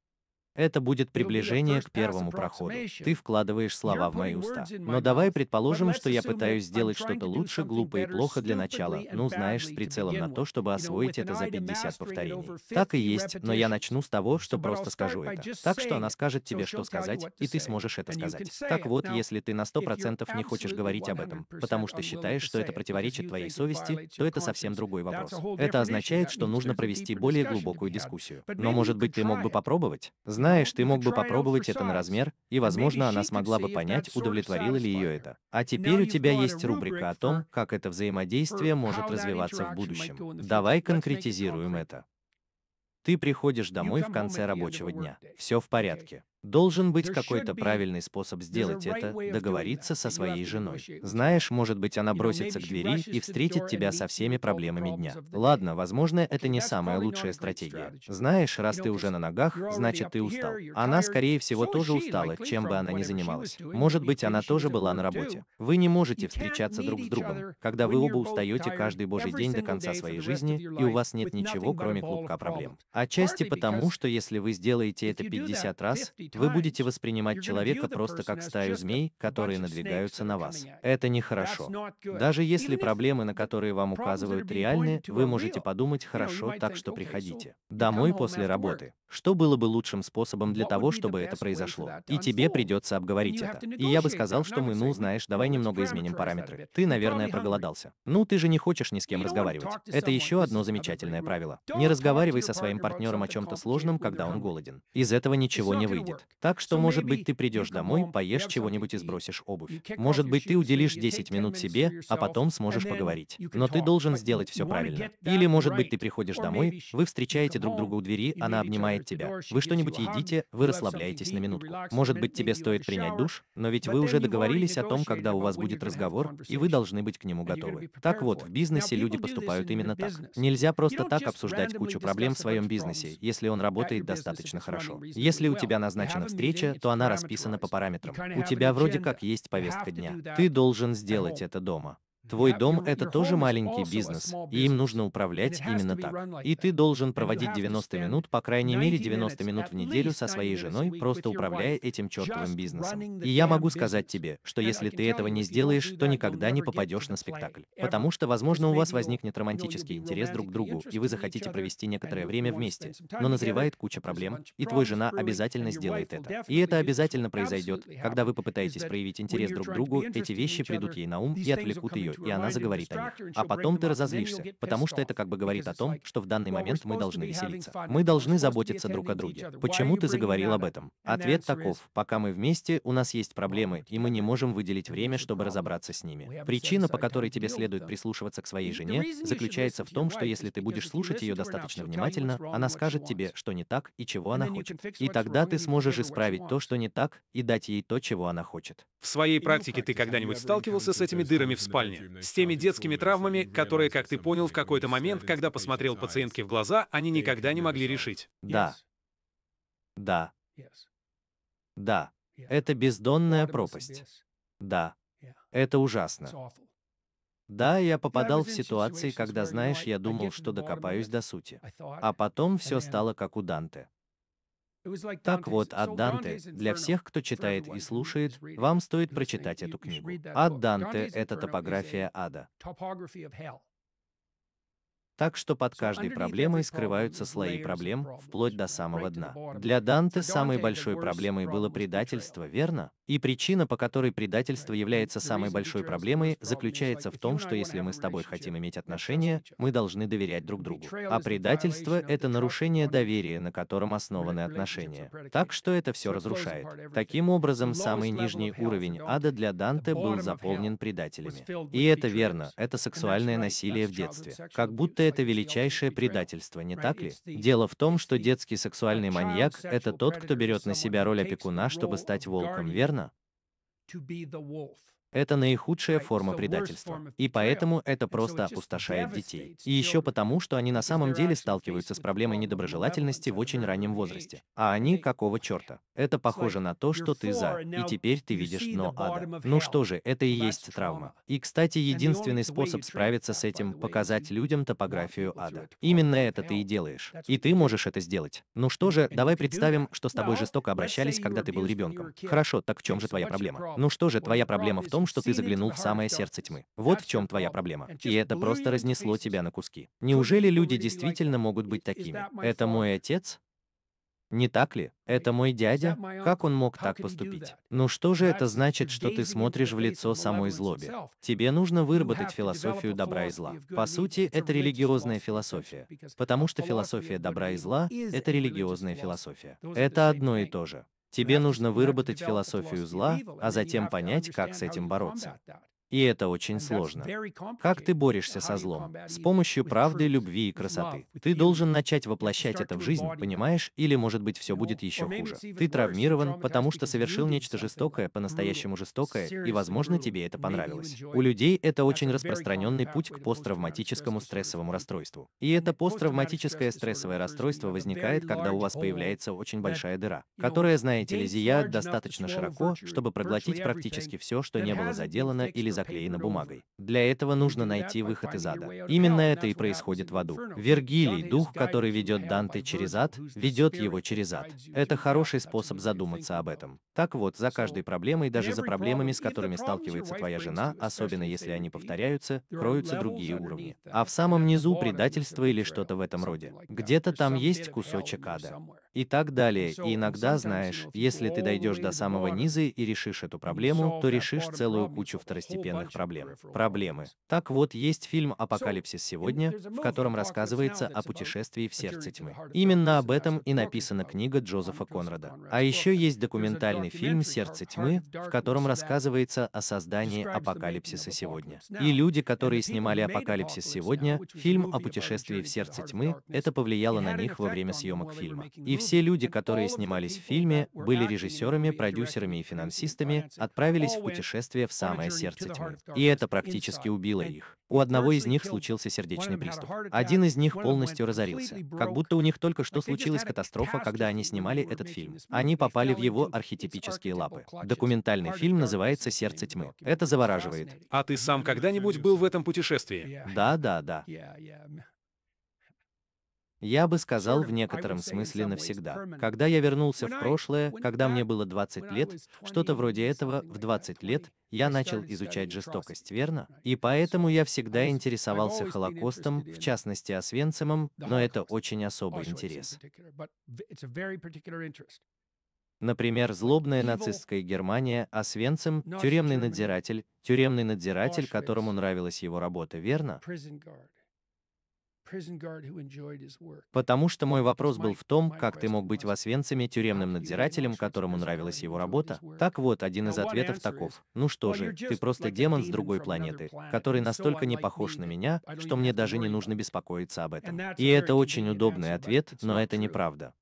Это будет приближение к первому проходу. Ты вкладываешь слова в мои уста. Но давай предположим, что я пытаюсь сделать что-то лучше, глупо и плохо для начала, ну, знаешь, с прицелом на то, чтобы освоить это за 50 повторений. Так и есть, но я начну с того, что просто скажу это. Так что она скажет тебе, что сказать, и ты сможешь это сказать. Так вот, если ты на 100% не хочешь говорить об этом, потому что считаешь, что это противоречит твоей совести, то это совсем другой вопрос. Это означает, что нужно провести более глубокую дискуссию. Но, может быть, ты мог бы попробовать? Знаешь, ты мог бы попробовать это на размер, и, возможно, она смогла бы понять, удовлетворило ли ее это. А теперь у тебя есть рубрика о том, как это взаимодействие может развиваться в будущем. Давай конкретизируем это. Ты приходишь домой в конце рабочего дня. Все в порядке. Должен быть какой-то правильный способ сделать это, договориться со своей женой. Знаешь, может быть, она бросится к двери и встретит тебя со всеми проблемами дня. Ладно, возможно, это не самая лучшая стратегия. Знаешь, раз ты уже на ногах, значит, ты устал. Она, скорее всего, тоже устала, чем бы она ни занималась. Может быть, она тоже была на работе. Вы не можете встречаться друг с другом, когда вы оба устаете каждый божий день до конца своей жизни, и у вас нет ничего, кроме клубка проблем. Отчасти потому, что если вы сделаете это 50 раз, вы будете воспринимать человека просто как стаю змей, которые надвигаются на вас. Это нехорошо. Даже если проблемы, на которые вам указывают, реальны, вы можете подумать: «Хорошо, так что приходите домой после работы». Что было бы лучшим способом для того, чтобы это произошло? И тебе придется обговорить это. И я бы сказал, что мы, ну, знаешь, давай немного изменим параметры. Ты, наверное, проголодался. Ну, ты же не хочешь ни с кем разговаривать. Это еще одно замечательное правило. Не разговаривай со своим партнером о чем-то сложном, когда он голоден. Из этого ничего не выйдет. Так что, может быть, ты придешь домой, поешь чего-нибудь и сбросишь обувь. Может быть, ты уделишь 10 минут себе, а потом сможешь поговорить. Но ты должен сделать все правильно. Или, может быть, ты приходишь домой, вы встречаете друг друга у двери, она обнимает меняет тебя. Вы что-нибудь едите, вы расслабляетесь на минутку. Может быть, тебе стоит принять душ, но ведь вы уже договорились о том, когда у вас будет разговор, и вы должны быть к нему готовы. Так вот, в бизнесе люди поступают именно так. Нельзя просто так обсуждать кучу проблем в своем бизнесе, если он работает достаточно хорошо. Если у тебя назначена встреча, то она расписана по параметрам. У тебя вроде как есть повестка дня. Ты должен сделать это дома. Твой дом — это тоже маленький бизнес, и им нужно управлять именно так. И ты должен проводить 90 минут, по крайней мере 90 минут в неделю со своей женой, просто управляя этим чертовым бизнесом. И я могу сказать тебе, что если ты этого не сделаешь, то никогда не попадешь на спектакль. Потому что, возможно, у вас возникнет романтический интерес друг к другу, и вы захотите провести некоторое время вместе. Но назревает куча проблем, и твоя жена обязательно сделает это. И это обязательно произойдет, когда вы попытаетесь проявить интерес друг к другу, эти вещи придут ей на ум и отвлекут ее, и она заговорит о них. А потом ты разозлишься, потому что это как бы говорит о том, что в данный момент мы должны веселиться. Мы должны заботиться друг о друге. Почему ты заговорил об этом? Ответ таков: пока мы вместе, у нас есть проблемы, и мы не можем выделить время, чтобы разобраться с ними. Причина, по которой тебе следует прислушиваться к своей жене, заключается в том, что если ты будешь слушать ее достаточно внимательно, она скажет тебе, что не так и чего она хочет. И тогда ты сможешь исправить то, что не так, и дать ей то, чего она хочет. В своей практике ты когда-нибудь сталкивался с этими дырами в спальне? С теми детскими травмами, которые, как ты понял, в какой-то момент, когда посмотрел пациентке в глаза, они никогда не могли решить. Да. Да. Да. Это бездонная пропасть. Да. Это ужасно. Да, я попадал в ситуации, когда, знаешь, я думал, что докопаюсь до сути. А потом все стало как у Данте. Так вот, Ад Данте, для всех, кто читает и слушает, вам стоит прочитать эту книгу. Ад Данте — это топография ада. Так что под каждой проблемой скрываются слои проблем, вплоть до самого дна. Для Данте самой большой проблемой было предательство, верно? И причина, по которой предательство является самой большой проблемой, заключается в том, что если мы с тобой хотим иметь отношения, мы должны доверять друг другу. А предательство — это нарушение доверия, на котором основаны отношения. Так что это все разрушает. Таким образом, самый нижний уровень ада для Данте был заполнен предателями. И это верно, это сексуальное насилие в детстве. Как будто это величайшее предательство, не так ли? Дело в том, что детский сексуальный маньяк — это тот, кто берет на себя роль опекуна, чтобы стать волком, верно? Это наихудшая форма предательства. И поэтому это просто опустошает детей. И еще потому, что они на самом деле сталкиваются с проблемой недоброжелательности в очень раннем возрасте. А они какого черта? Это похоже на то, что ты за, и теперь ты видишь дно ада. Ну что же, это и есть травма. И, кстати, единственный способ справиться с этим — показать людям топографию ада. Именно это ты и делаешь. И ты можешь это сделать. Ну что же, давай представим, что с тобой жестоко обращались, когда ты был ребенком. Хорошо, так в чем же твоя проблема? Ну что же, твоя проблема в том, что ты заглянул в самое сердце тьмы. Вот в чем твоя проблема. И это просто разнесло тебя на куски. Неужели люди действительно могут быть такими? Это мой отец? Не так ли? Это мой дядя? Как он мог так поступить? Ну что же это значит, что ты смотришь в лицо самой злобе? Тебе нужно выработать философию добра и зла. По сути, это религиозная философия, потому что философия добра и зла — это религиозная философия. Это одно и то же. Тебе нужно выработать философию зла, а затем понять, как с этим бороться. И это очень сложно. Как ты борешься со злом? С помощью правды, любви и красоты. Ты должен начать воплощать это в жизнь, понимаешь? Или, может быть, все будет еще хуже. Ты травмирован, потому что совершил нечто жестокое, по-настоящему жестокое, и, возможно, тебе это понравилось. У людей это очень распространенный путь к посттравматическому стрессовому расстройству. И это посттравматическое стрессовое расстройство возникает, когда у вас появляется очень большая дыра, которая, знаете ли, зияет достаточно широко, чтобы проглотить практически все, что не было заделано или заклеена бумагой. Для этого нужно найти выход из ада. Именно это и происходит в аду. Вергилий, дух, который ведет Данте через ад, ведет его через ад. Это хороший способ задуматься об этом. Так вот, за каждой проблемой, даже за проблемами, с которыми сталкивается твоя жена, особенно если они повторяются, кроются другие уровни. А в самом низу предательство или что-то в этом роде. Где-то там есть кусочек ада. И так далее. И иногда, знаешь, если ты дойдешь до самого низа и решишь эту проблему, то решишь целую кучу второстепенных проблем. Проблемы. Так вот, есть фильм «Апокалипсис сегодня», в котором рассказывается о путешествии в сердце тьмы. Именно об этом и написана книга Джозефа Конрада. А еще есть документальный фильм «Сердце тьмы», в котором рассказывается о создании «Апокалипсиса сегодня». И люди, которые снимали «Апокалипсис сегодня», фильм о путешествии в сердце тьмы, это повлияло на них во время съемок фильма. И Все люди, которые снимались в фильме, были режиссерами, продюсерами и финансистами, отправились в путешествие в самое сердце тьмы. И это практически убило их. У одного из них случился сердечный приступ. Один из них полностью разорился. Как будто у них только что случилась катастрофа, когда они снимали этот фильм. Они попали в его архетипические лапы. Документальный фильм называется «Сердце тьмы». Это завораживает. А ты сам когда-нибудь был в этом путешествии? Да. Я бы сказал, в некотором смысле навсегда. Когда я вернулся в прошлое, когда мне было 20 лет, что-то вроде этого, в 20 лет, я начал изучать жестокость, верно? И поэтому я всегда интересовался Холокостом, в частности Освенцимом, но это очень особый интерес. Например, злобная нацистская Германия, Освенцим, тюремный надзиратель, которому нравилась его работа, верно? Потому что мой вопрос был в том, как ты мог быть в Освенциме тюремным надзирателем, которому нравилась его работа? Так вот, один из ответов таков. Ну что же, ты просто демон с другой планеты, который настолько не похож на меня, что мне даже не нужно беспокоиться об этом. И это очень удобный ответ, но это неправда.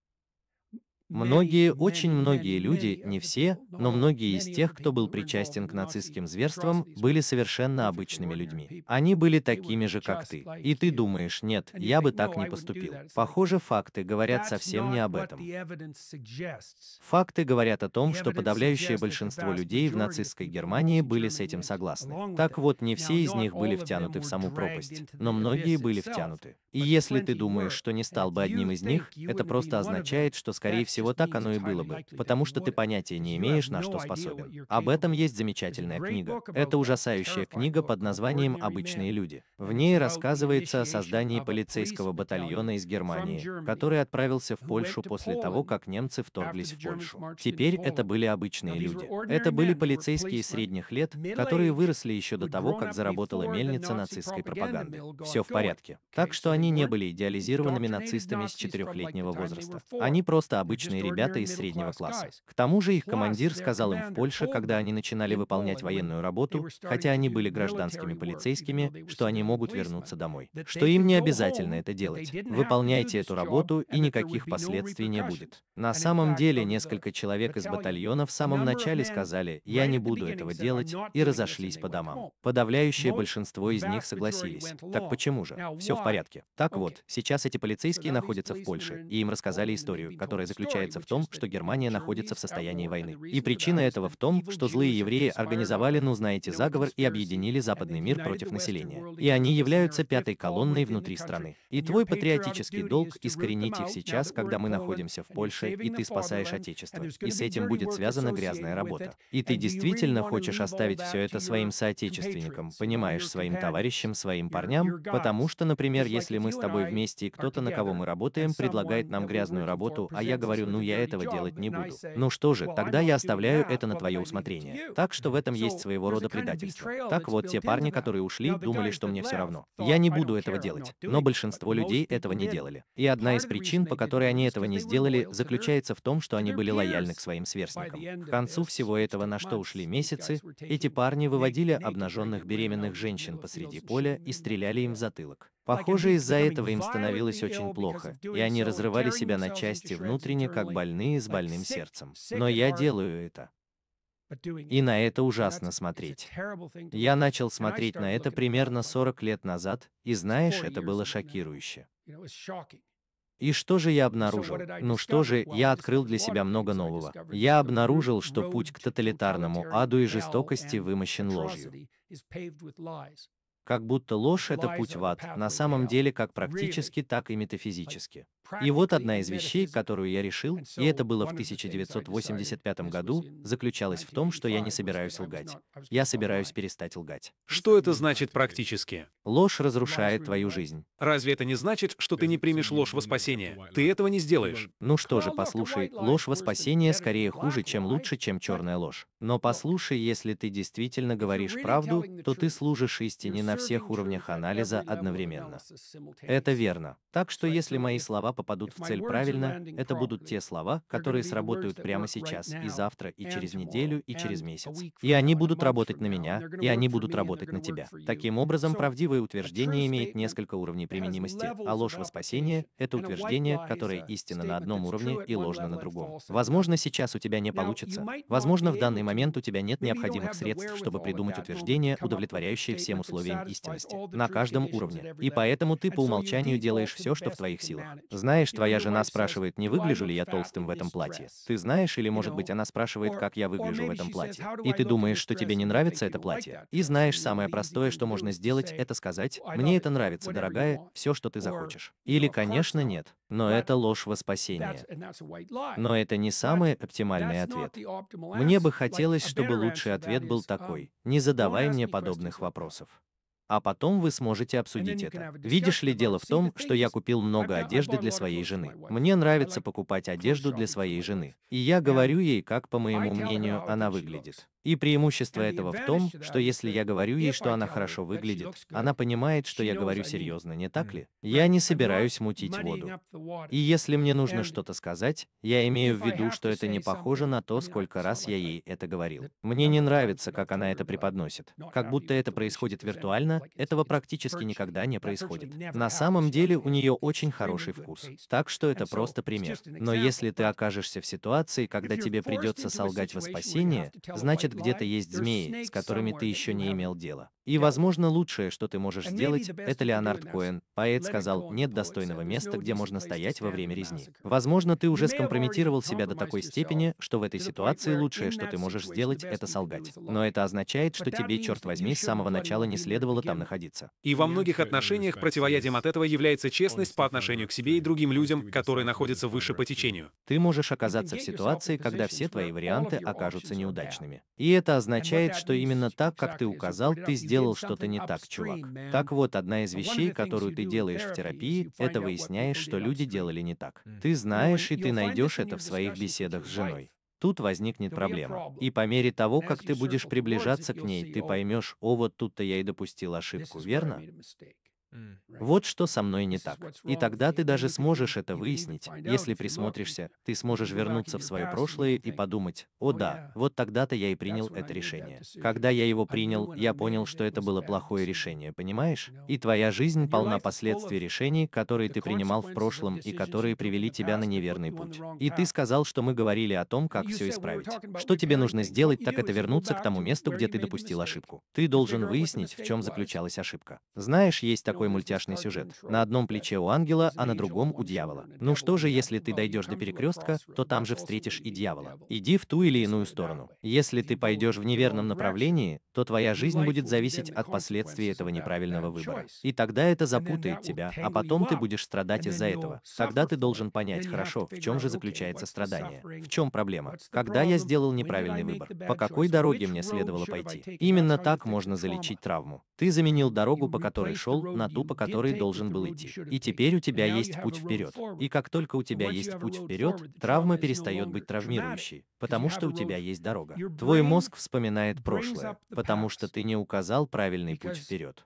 Многие, очень многие люди, не все, но многие из тех, кто был причастен к нацистским зверствам, были совершенно обычными людьми. Они были такими же, как ты. И ты думаешь, нет, я бы так не поступил. Похоже, факты говорят совсем не об этом. Факты говорят о том, что подавляющее большинство людей в нацистской Германии были с этим согласны. Так вот, не все из них были втянуты в саму пропасть, но многие были втянуты. И если ты думаешь, что не стал бы одним из них, это просто означает, что, скорее всего, так оно и было бы, потому что ты понятия не имеешь, на что способен. Об этом есть замечательная книга. Это ужасающая книга под названием «Обычные люди». В ней рассказывается о создании полицейского батальона из Германии, который отправился в Польшу после того, как немцы вторглись в Польшу. Теперь это были обычные люди. Это были полицейские средних лет, которые выросли еще до того, как заработала мельница нацистской пропаганды. Все в порядке. Так что они не были идеализированными нацистами с 4-летнего возраста. Они просто обычные ребята из среднего класса. К тому же их командир сказал им в Польше, когда они начинали выполнять военную работу, хотя они были гражданскими полицейскими, что они могут вернуться домой, что им не обязательно это делать. Выполняйте эту работу, и никаких последствий не будет. На самом деле, несколько человек из батальона в самом начале сказали «я не буду этого делать» и разошлись по домам. Подавляющее большинство из них согласились. Так почему же? Все в порядке. Так вот, сейчас эти полицейские находятся в Польше, и им рассказали историю, которая заключается в том, что Германия находится в состоянии войны. И причина этого в том, что злые евреи организовали, ну знаете, заговор и объединили западный мир против населения. И они являются пятой колонной внутри страны. И твой патриотический долг — искоренить их сейчас, когда мы находимся в Польше, и ты спасаешь Отечество. И с этим будет связана грязная работа. И ты действительно хочешь оставить все это своим соотечественникам, понимаешь, своим товарищам, своим парням? Потому что, например, если мы с тобой вместе и кто-то, на кого мы работаем, предлагает нам грязную работу, а я говорю, ну я этого делать не буду. Ну что же, тогда я оставляю это на твое усмотрение. Так что в этом есть своего рода предательство. Так вот, те парни, которые ушли, думали, что мне все равно. Я не буду этого делать. Но большинство людей этого не делали. И одна из причин, по которой они этого не сделали, заключается в том, что они были лояльны к своим сверстникам. К концу всего этого, на что ушли месяцы, эти парни выводили обнаженных беременных женщин посреди поля и стреляли им в затылок. Похоже, из-за этого им становилось очень плохо, и они разрывали себя на части внутренне, как больные с больным сердцем. Но я делаю это. И на это ужасно смотреть. Я начал смотреть на это примерно 40 лет назад, и знаешь, это было шокирующе. И что же я обнаружил? Ну что же, я открыл для себя много нового. Я обнаружил, что путь к тоталитарному аду и жестокости вымощен ложью. Как будто ложь — это путь в ад, на самом деле как практически, так и метафизически. И вот одна из вещей, которую я решил, и это было в 1985 году, заключалась в том, что я не собираюсь лгать. Я собираюсь перестать лгать. Что это значит практически? Ложь разрушает твою жизнь. Разве это не значит, что ты не примешь ложь во спасение? Ты этого не сделаешь. Ну что же, послушай, ложь во спасение скорее хуже, чем лучше, чем черная ложь. Но послушай, если ты действительно говоришь правду, то ты служишь истине на всех уровнях анализа одновременно. Это верно. Так что если мои слова попадут в цель правильно, это будут те слова, которые сработают прямо сейчас, и завтра, и через неделю, и через месяц. И они будут работать на меня, и они будут работать на тебя. Таким образом, правдивое утверждение имеет несколько уровней применимости, а ложь во спасение — это утверждение, которое истинно на одном уровне и ложно на другом. Возможно, сейчас у тебя не получится. Возможно, в данный момент у тебя нет необходимых средств, чтобы придумать утверждение, удовлетворяющее всем условиям истинности, на каждом уровне. И поэтому ты по умолчанию делаешь все, что в твоих силах. Знаешь, твоя жена спрашивает, не выгляжу ли я толстым в этом платье. Ты знаешь, или, может быть, она спрашивает, как я выгляжу в этом платье. И ты думаешь, что тебе не нравится это платье. И знаешь, самое простое, что можно сделать, это сказать, мне это нравится, дорогая, все, что ты захочешь. Или, конечно, нет. Но это ложь во спасение. Но это не самый оптимальный ответ. Мне бы хотелось, чтобы лучший ответ был такой. Не задавай мне подобных вопросов. А потом вы сможете обсудить это. Видишь ли, дело в том, что я купил много одежды для своей жены. Мне нравится покупать одежду для своей жены. И я говорю ей, как, по моему мнению, она выглядит. И преимущество этого в том, что если я говорю ей, что она хорошо выглядит, она понимает, что я говорю серьезно, не так ли? Я не собираюсь мутить воду. И если мне нужно что-то сказать, я имею в виду, что это не похоже на то, сколько раз я ей это говорил. Мне не нравится, как она это преподносит. Как будто это происходит виртуально, этого практически никогда не происходит. На самом деле у нее очень хороший вкус. Так что это просто пример. Но если ты окажешься в ситуации, когда тебе придется солгать во спасение, значит, где-то есть змеи, с которыми ты еще не имел дела. И, возможно, лучшее, что ты можешь сделать, это Леонард Коэн. Поэт сказал, нет достойного места, где можно стоять во время резни. Возможно, ты уже скомпрометировал себя до такой степени, что в этой ситуации лучшее, что ты можешь сделать, это солгать. Но это означает, что тебе, черт возьми, с самого начала не следовало там находиться. И во многих отношениях противоядием от этого является честность по отношению к себе и другим людям, которые находятся выше по течению. Ты можешь оказаться в ситуации, когда все твои варианты окажутся неудачными. И это означает, что именно так, как ты указал, ты сделал что-то не так, чувак. Так вот, одна из вещей, которую ты делаешь в терапии, это выясняешь, что люди делали не так. Ты знаешь, и ты найдешь это в своих беседах с женой. Тут возникнет проблема. И по мере того, как ты будешь приближаться к ней, ты поймешь, о, вот тут-то я и допустил ошибку, верно? Вот что со мной не так. И тогда ты даже сможешь это выяснить. Если присмотришься, ты сможешь вернуться в свое прошлое и подумать, о да, вот тогда-то я и принял это решение. Когда я его принял, я понял, что это было плохое решение, понимаешь? И твоя жизнь полна последствий решений, которые ты принимал в прошлом и которые привели тебя на неверный путь. И ты сказал, что мы говорили о том, как все исправить. Что тебе нужно сделать, так это вернуться к тому месту, где ты допустил ошибку. Ты должен выяснить, в чем заключалась ошибка. Знаешь, есть такой мультяшный сюжет. На одном плече у ангела, а на другом у дьявола. Ну что же, если ты дойдешь до перекрестка, то там же встретишь и дьявола. Иди в ту или иную сторону. Если ты пойдешь в неверном направлении, то твоя жизнь будет зависеть от последствий этого неправильного выбора. И тогда это запутает тебя, а потом ты будешь страдать из-за этого. Тогда ты должен понять, хорошо, в чем же заключается страдание? В чем проблема? Когда я сделал неправильный выбор? По какой дороге мне следовало пойти? Именно так можно залечить травму. Ты заменил дорогу, по которой шел, на ту, по которой должен был идти. И теперь у тебя есть путь вперед. И как только у тебя есть путь вперед, травма перестает быть травмирующей, потому что у тебя есть дорога. Твой мозг вспоминает прошлое, потому что ты не указал правильный путь вперед.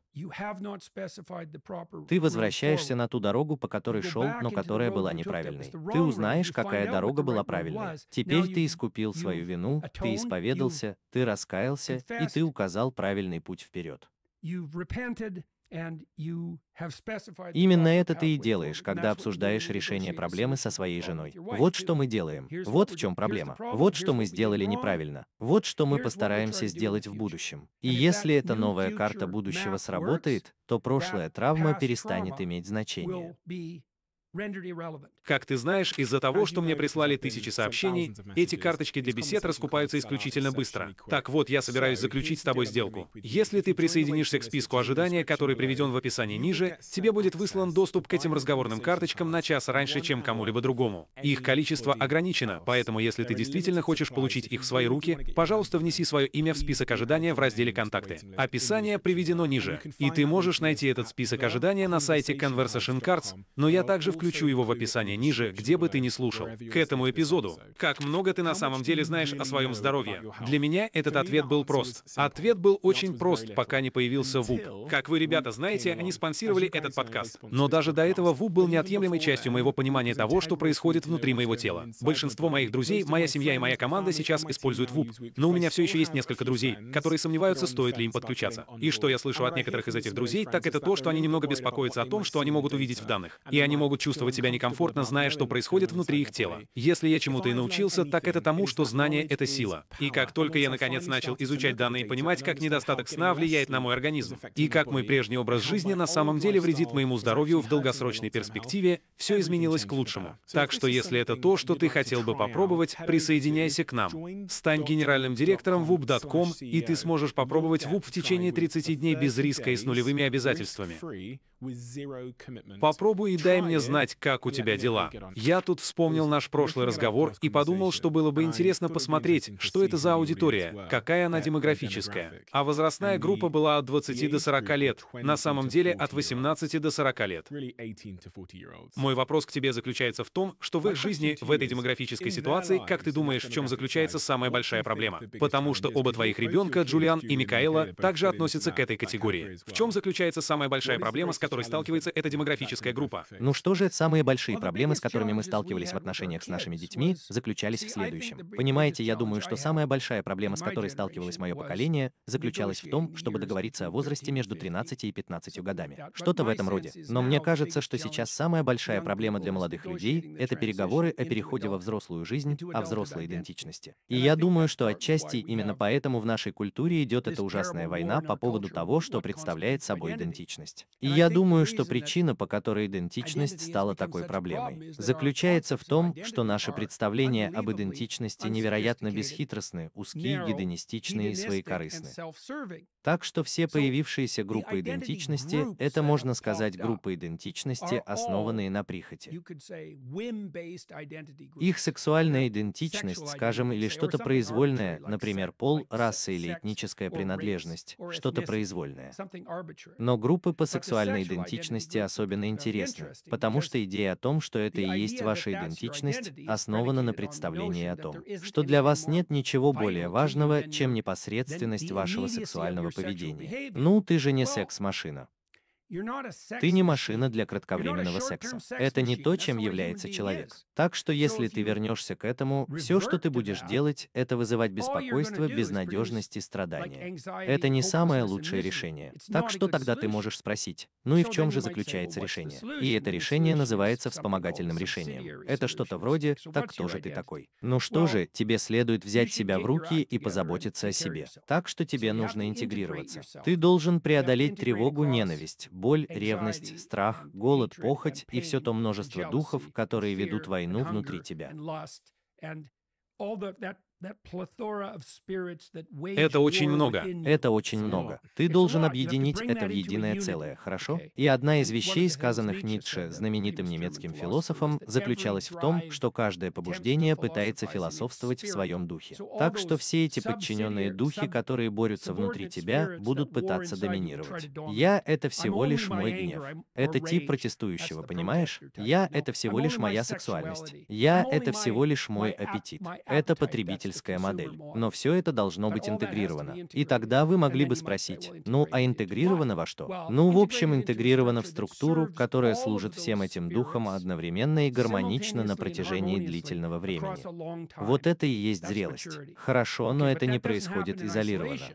Ты возвращаешься на ту дорогу, по которой шел, но которая была неправильной. Ты узнаешь, какая дорога была правильной. Теперь ты искупил свою вину, ты исповедался, ты раскаялся, и ты указал правильный путь вперед. Именно это ты и делаешь, когда обсуждаешь решение проблемы со своей женой. Вот что мы делаем. Вот в чем проблема. Вот что мы сделали неправильно. Вот что мы постараемся сделать в будущем. И если эта новая карта будущего сработает, то прошлая травма перестанет иметь значение. Как ты знаешь, из-за того, что мне прислали тысячи сообщений, эти карточки для бесед раскупаются исключительно быстро. Так вот, я собираюсь заключить с тобой сделку. Если ты присоединишься к списку ожидания, который приведен в описании ниже, тебе будет выслан доступ к этим разговорным карточкам на час раньше, чем кому-либо другому. Их количество ограничено, поэтому если ты действительно хочешь получить их в свои руки, пожалуйста, внеси свое имя в список ожидания в разделе «Контакты». Описание приведено ниже, и ты можешь найти этот список ожидания на сайте Conversation Cards, но я также подключу его в описании ниже, где бы ты ни слушал, к этому эпизоду. Как много ты на самом деле знаешь о своем здоровье? Для меня этот ответ был прост. Ответ был очень прост, пока не появился WUP. Как вы, ребята, знаете, они спонсировали этот подкаст. Но даже до этого WUP был неотъемлемой частью моего понимания того, что происходит внутри моего тела. Большинство моих друзей, моя семья и моя команда сейчас используют WUP. Но у меня все еще есть несколько друзей, которые сомневаются, стоит ли им подключаться. И что я слышу от некоторых из этих друзей, так это то, что они немного беспокоятся о том, что они могут увидеть в данных. И они могут чувствовать себя некомфортно, зная, что происходит внутри их тела. Если я чему-то и научился, так это тому, что знание — это сила. И как только я, наконец, начал изучать данные и понимать, как недостаток сна влияет на мой организм, и как мой прежний образ жизни на самом деле вредит моему здоровью в долгосрочной перспективе, все изменилось к лучшему. Так что если это то, что ты хотел бы попробовать, присоединяйся к нам. Стань генеральным директором WUP.com, и ты сможешь попробовать WUP в течение 30 дней без риска и с нулевыми обязательствами. Попробуй и дай мне знать, как у тебя дела. Я тут вспомнил наш прошлый разговор и подумал, что было бы интересно посмотреть, что это за аудитория, какая она демографическая. А возрастная группа была от 20 до 40 лет, на самом деле от 18 до 40 лет. Мой вопрос к тебе заключается в том, что в их жизни, в этой демографической ситуации, как ты думаешь, в чем заключается самая большая проблема? Потому что оба твоих ребенка, Джулиан и Микаэла, также относятся к этой категории. В чем заключается самая большая проблема, с которой сталкивается эта демографическая группа? Ну что же, самые большие проблемы, с которыми мы сталкивались в отношениях с нашими детьми, заключались в следующем. Понимаете, я думаю, что самая большая проблема, с которой сталкивалось мое поколение, заключалась в том, чтобы договориться о возрасте между 13 и 15 годами. Что-то в этом роде. Но мне кажется, что сейчас самая большая проблема для молодых людей — это переговоры о переходе во взрослую жизнь, о взрослой идентичности. И я думаю, что отчасти именно поэтому в нашей культуре идет эта ужасная война по поводу того, что представляет собой идентичность. И я думаю, что причина, по которой идентичность стала такой проблемой, заключается в том, что наши представления об идентичности невероятно бесхитростны, узкие, гедонистичны и своекорыстны. Так что все появившиеся группы идентичности — это, можно сказать, группы идентичности, основанные на прихоти. Их сексуальная идентичность, скажем, или что-то произвольное, например, пол, раса или этническая принадлежность, что-то произвольное. Но группы по сексуальной идентичности особенно интересны, потому что идея о том, что это и есть ваша идентичность, основана на представлении о том, что для вас нет ничего более важного, чем непосредственность вашего сексуального поведения. Ну, ты же не секс-машина. Ты не машина для кратковременного секса. Это не то, чем является человек. Так что если ты вернешься к этому, все, что ты будешь делать, это вызывать беспокойство, безнадежность и страдания. Это не самое лучшее решение. Так что тогда ты можешь спросить, ну и в чем же заключается решение? И это решение называется вспомогательным решением. Это что-то вроде «так кто же ты такой?». Ну что же, тебе следует взять себя в руки и позаботиться о себе. Так что тебе нужно интегрироваться. Ты должен преодолеть тревогу, ненависть, боль, ревность, страх, голод, похоть и все то множество духов, которые ведут войну внутри тебя. Это очень много. Это очень много. Ты должен объединить это в единое целое, хорошо? И одна из вещей, сказанных Ницше, знаменитым немецким философом, заключалась в том, что каждое побуждение пытается философствовать в своем духе. Так что все эти подчиненные духи, которые борются внутри тебя, будут пытаться доминировать. «Я — это всего лишь мой гнев». Это тип протестующего, понимаешь? «Я — это всего лишь моя сексуальность». «Я — это всего лишь мой аппетит». Это потребитель модель. Но все это должно быть интегрировано. И тогда вы могли бы спросить, ну а интегрировано во что? Ну, в общем, интегрировано в структуру, которая служит всем этим духам одновременно и гармонично на протяжении длительного времени. Вот это и есть зрелость. Хорошо, но это не происходит изолированно.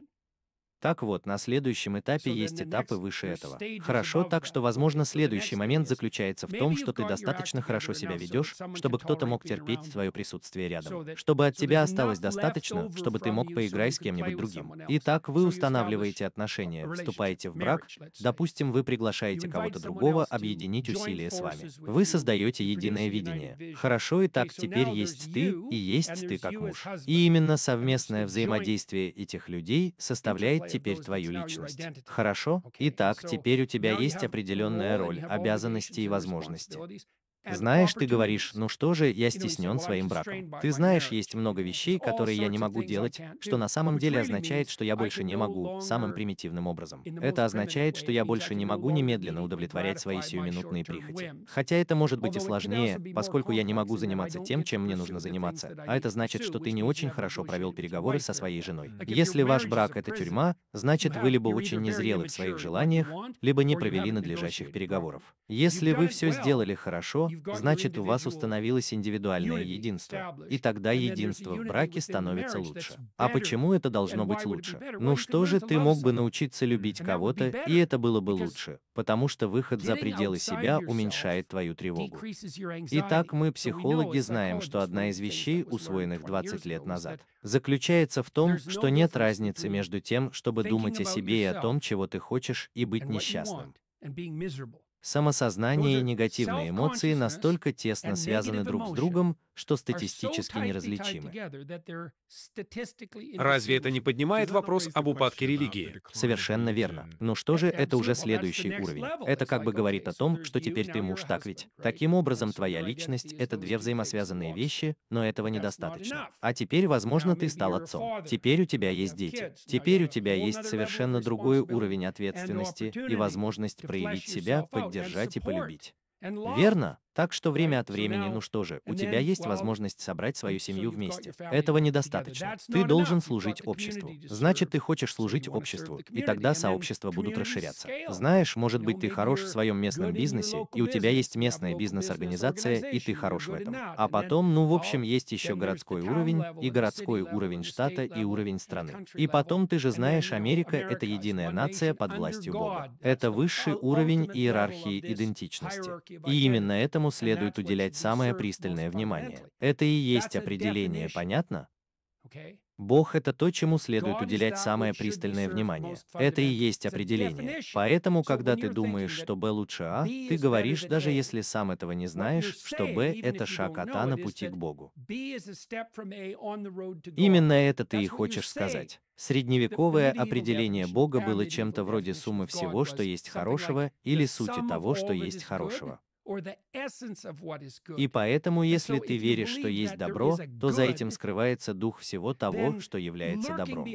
Так вот, на следующем этапе есть этапы выше этого. Хорошо, так что, возможно, следующий момент заключается в том, что ты достаточно хорошо себя ведешь, чтобы кто-то мог терпеть твое присутствие рядом, чтобы от тебя осталось достаточно, чтобы ты мог поиграть с кем-нибудь другим. Итак, вы устанавливаете отношения, вступаете в брак, допустим, вы приглашаете кого-то другого объединить усилия с вами. Вы создаете единое видение. Хорошо, и так теперь есть ты, и есть ты как муж. И именно совместное взаимодействие этих людей составляет теперь твою личность. Хорошо? Итак, теперь у тебя есть определенная роль, обязанности и возможности. Знаешь, ты говоришь, ну что же, я стеснен своим браком. Ты знаешь, есть много вещей, которые я не могу делать, что на самом деле означает, что я больше не могу, самым примитивным образом. Это означает, что я больше не могу немедленно удовлетворять свои сиюминутные прихоти. Хотя это может быть и сложнее, поскольку я не могу заниматься тем, чем мне нужно заниматься. А это значит, что ты не очень хорошо провел переговоры со своей женой. Если ваш брак — это тюрьма, значит, вы либо очень незрелы в своих желаниях, либо не провели надлежащих переговоров. Если вы все сделали хорошо, значит, у вас установилось индивидуальное единство. И тогда единство в браке становится лучше. А почему это должно быть лучше? Ну что же, ты мог бы научиться любить кого-то, и это было бы лучше, потому что выход за пределы себя уменьшает твою тревогу. Итак, мы, психологи, знаем, что одна из вещей, усвоенных 20 лет назад, заключается в том, что нет разницы между тем, чтобы думать о себе и о том, чего ты хочешь, и быть несчастным. Самосознание и негативные эмоции настолько тесно связаны друг с другом, что статистически неразличимы. Разве это не поднимает вопрос об упадке религии? Совершенно верно. Ну что же, это уже следующий уровень. Это как бы говорит о том, что теперь ты муж, так ведь? Таким образом, твоя личность — это две взаимосвязанные вещи, но этого недостаточно. А теперь, возможно, ты стал отцом. Теперь у тебя есть дети. Теперь у тебя есть совершенно другой уровень ответственности и возможность проявить себя, поддержать и полюбить. Верно? Так что время от времени, ну что же, у тебя есть возможность собрать свою семью вместе. Этого недостаточно. Ты должен служить обществу. Значит, ты хочешь служить обществу, и тогда сообщества будут расширяться. Знаешь, может быть, ты хорош в своем местном бизнесе, и у тебя есть местная бизнес-организация, и ты хорош в этом. А потом, ну в общем, есть еще городской уровень, и городской уровень штата, и уровень страны. И потом, ты же знаешь, Америка — это единая нация под властью Бога. Это высший уровень иерархии идентичности. И именно этому следует уделять самое пристальное внимание. Это и есть определение, понятно? Бог — это то, чему следует уделять самое пристальное внимание. Это и есть определение. Поэтому, когда ты думаешь, что Б лучше А, ты говоришь, даже если сам этого не знаешь, что Б — это шаг от А на пути к Богу. Именно это ты и хочешь сказать. Средневековое определение Бога было чем-то вроде суммы всего, что есть хорошего, или сути того, что есть хорошего. И поэтому, если ты веришь, что есть добро, то за этим скрывается дух всего того, что является добром.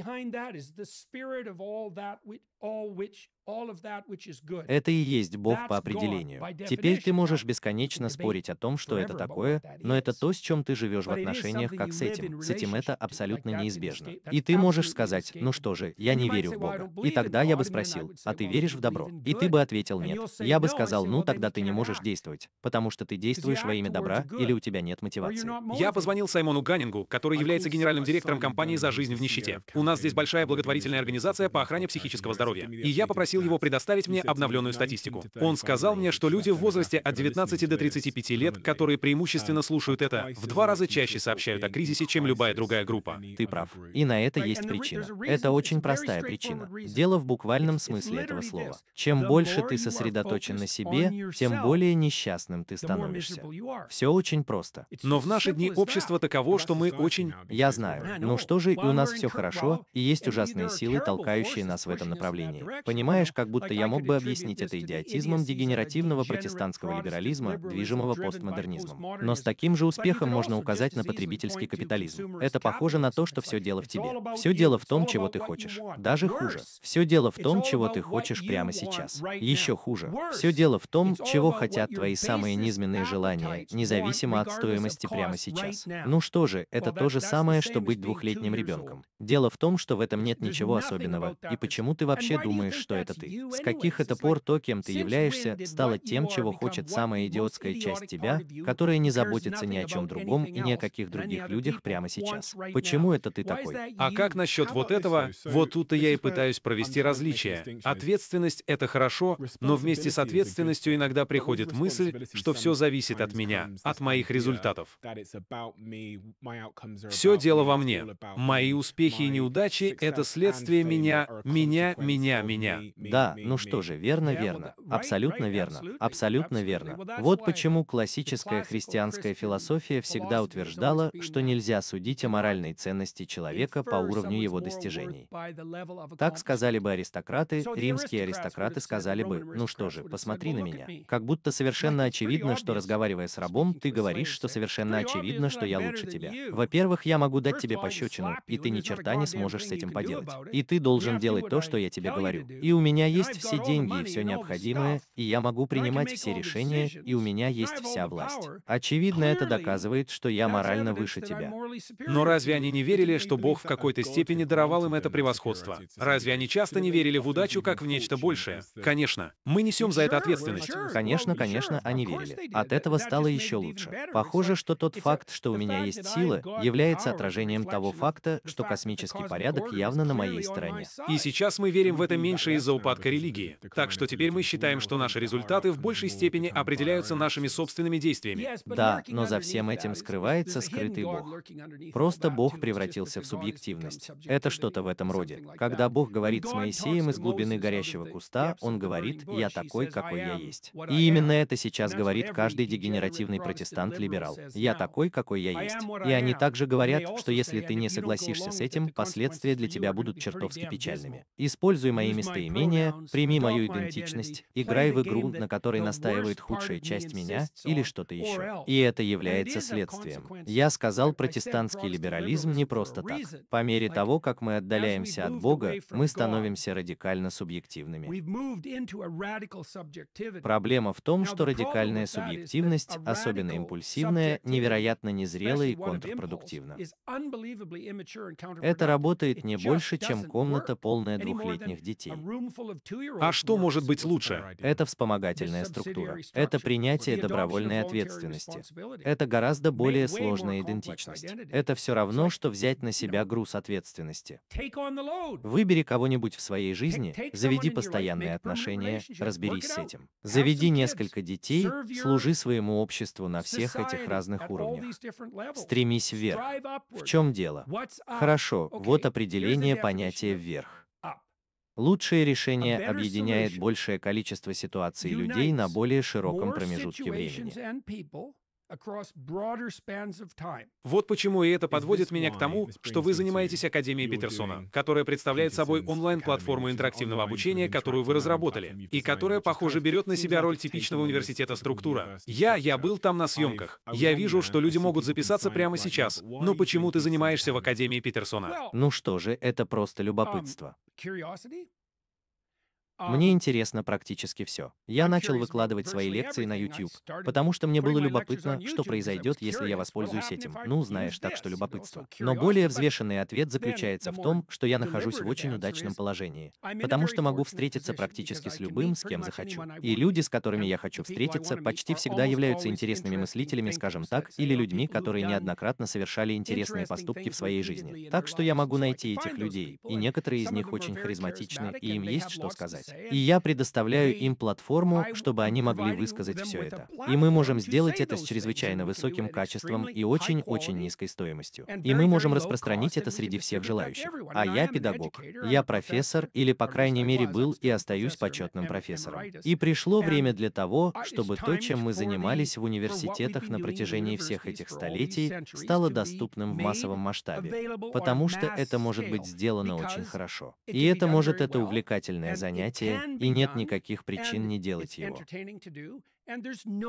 Это и есть Бог по определению. Теперь ты можешь бесконечно спорить о том, что это такое, но это то, с чем ты живешь в отношениях, как с этим. С этим это абсолютно неизбежно. И ты можешь сказать, ну что же, я не верю в Бога. И тогда я бы спросил, а ты веришь в добро? И ты бы ответил нет. Я бы сказал, ну тогда ты не можешь действовать, потому что ты действуешь во имя добра, или у тебя нет мотивации. Я позвонил Саймону Ганнингу, который является генеральным директором компании «За жизнь в нищете». У нас здесь большая благотворительная организация по охране психического здоровья. И я попросил его предоставить мне обновленную статистику. Он сказал мне, что люди в возрасте от 19 до 35 лет, которые преимущественно слушают это, в 2 раза чаще сообщают о кризисе, чем любая другая группа. Ты прав. И на это есть причина. Это очень простая причина. Дело в буквальном смысле этого слова. Чем больше ты сосредоточен на себе, тем более несчастным ты становишься. Все очень просто. Но в наши дни общество таково, что мы очень... Я знаю. Ну что же, и у нас все хорошо, и есть ужасные силы, толкающие нас в этом направлении. Понимаешь, как будто я мог бы объяснить это идиотизмом дегенеративного протестантского либерализма, движимого постмодернизмом. Но с таким же успехом можно указать на потребительский капитализм. Это похоже на то, что все дело в тебе. Все дело в том, чего ты хочешь. Даже хуже. Все дело в том, чего ты хочешь прямо сейчас. Еще хуже. Все дело в том, чего хотят твои самые низменные желания, независимо от стоимости прямо сейчас. Ну что же, это то же самое, что быть двухлетним ребенком. Дело в том, что в этом нет ничего особенного, и почему ты вообще думаешь, что это ты? С каких это пор то, кем ты являешься, стало тем, чего хочет самая идиотская часть тебя, которая не заботится ни о чем другом и ни о каких других людях прямо сейчас? Почему это ты такой? А как насчет вот этого? Вот тут-то я и пытаюсь провести различие. Ответственность — это хорошо, но вместе с ответственностью иногда приходит мысль, что все зависит от меня, от моих результатов. Все дело во мне. Мои успехи и неудачи — это следствие меня, меня, меня, меня. Да, ну что же, верно. Абсолютно верно. Вот почему классическая христианская философия всегда утверждала, что нельзя судить о моральной ценности человека по уровню его достижений. Так сказали бы аристократы, римские аристократы сказали бы, ну что же, посмотри на меня. Как будто совершенно очевидно, что разговаривая с рабом, ты говоришь, что совершенно очевидно, что я лучше тебя. Во-первых, я могу дать тебе пощечину, и ты ни черта не сможешь с этим поделать. И ты должен делать то, что я тебе говорю. И у меня есть все деньги и все необходимое, и я могу принимать все решения, и у меня есть вся власть. Очевидно, это доказывает, что я морально выше тебя. Но разве они не верили, что Бог в какой-то степени даровал им это превосходство? Разве они часто не верили в удачу как в нечто большее? Конечно. Мы несем за это ответственность. Конечно, они верили. От этого стало еще лучше. Похоже, что тот факт, что у меня есть сила, является отражением того факта, что космический порядок явно на моей стороне. И сейчас мы верим в это меньше из-за упадка религии. Так что теперь мы считаем, что наши результаты в большей степени определяются нашими собственными действиями. Да, но за всем этим скрывается скрытый Бог. Просто Бог превратился в субъективность. Это что-то в этом роде. Когда Бог говорит с Моисеем из глубины горящего куста, Он говорит: «Я такой, какой я есть». И именно это сейчас говорит каждый дегенеративный протестант-либерал. «Я такой, какой я есть». И они также говорят, что если ты не согласишься с этим, последствия для тебя будут чертовски печальными. Используй мои местоимения, прими мою идентичность, играй в игру, на которой настаивает худшая часть меня, или что-то еще. И это является следствием. Я сказал, протестантский либерализм не просто так. По мере того, как мы отдаляемся от Бога, мы становимся радикально субъективными. Проблема в том, что радикальная субъективность, особенно импульсивная, невероятно незрела и контрпродуктивна. Это работает не больше, чем комната, полная двухлетних детей. А что может быть лучше? Это вспомогательная структура. Это принятие добровольной ответственности. Это гораздо более сложная идентичность. Это все равно, что взять на себя груз ответственности. Выбери кого-нибудь в своей жизни, заведи постоянные отношения, разберись с этим. Заведи несколько детей, служи своему обществу на всех этих разных уровнях. Стремись вверх. В чем дело? Хорошо, вот определение понятия «вверх». Лучшее решение объединяет большее количество ситуаций людей на более широком промежутке времени. Вот почему и это подводит меня к тому, что вы занимаетесь Академией Петерсона, которая представляет собой онлайн-платформу интерактивного обучения, которую вы разработали, и которая, похоже, берет на себя роль типичного университета структура. Я был там на съемках. Я вижу, что люди могут записаться прямо сейчас. Но почему ты занимаешься в Академии Петерсона? Ну что же, это просто любопытство. Мне интересно практически все. Я начал выкладывать свои лекции на YouTube, потому что мне было любопытно, что произойдет, если я воспользуюсь этим. Ну, знаешь, так что любопытство. Но более взвешенный ответ заключается в том, что я нахожусь в очень удачном положении, потому что могу встретиться практически с любым, с кем захочу. И люди, с которыми я хочу встретиться, почти всегда являются интересными мыслителями, скажем так, или людьми, которые неоднократно совершали интересные поступки в своей жизни. Так что я могу найти этих людей, и некоторые из них очень харизматичны, и им есть что сказать. И я предоставляю им платформу, чтобы они могли высказать все это. И мы можем сделать это с чрезвычайно высоким качеством и очень-очень низкой стоимостью. И мы можем распространить это среди всех желающих. А я педагог. Я профессор, или, по крайней мере, был и остаюсь почетным профессором. И пришло время для того, чтобы то, чем мы занимались в университетах на протяжении всех этих столетий, стало доступным в массовом масштабе. Потому что это может быть сделано очень хорошо. И это может это увлекательное занятие, и нет никаких причин не делать его.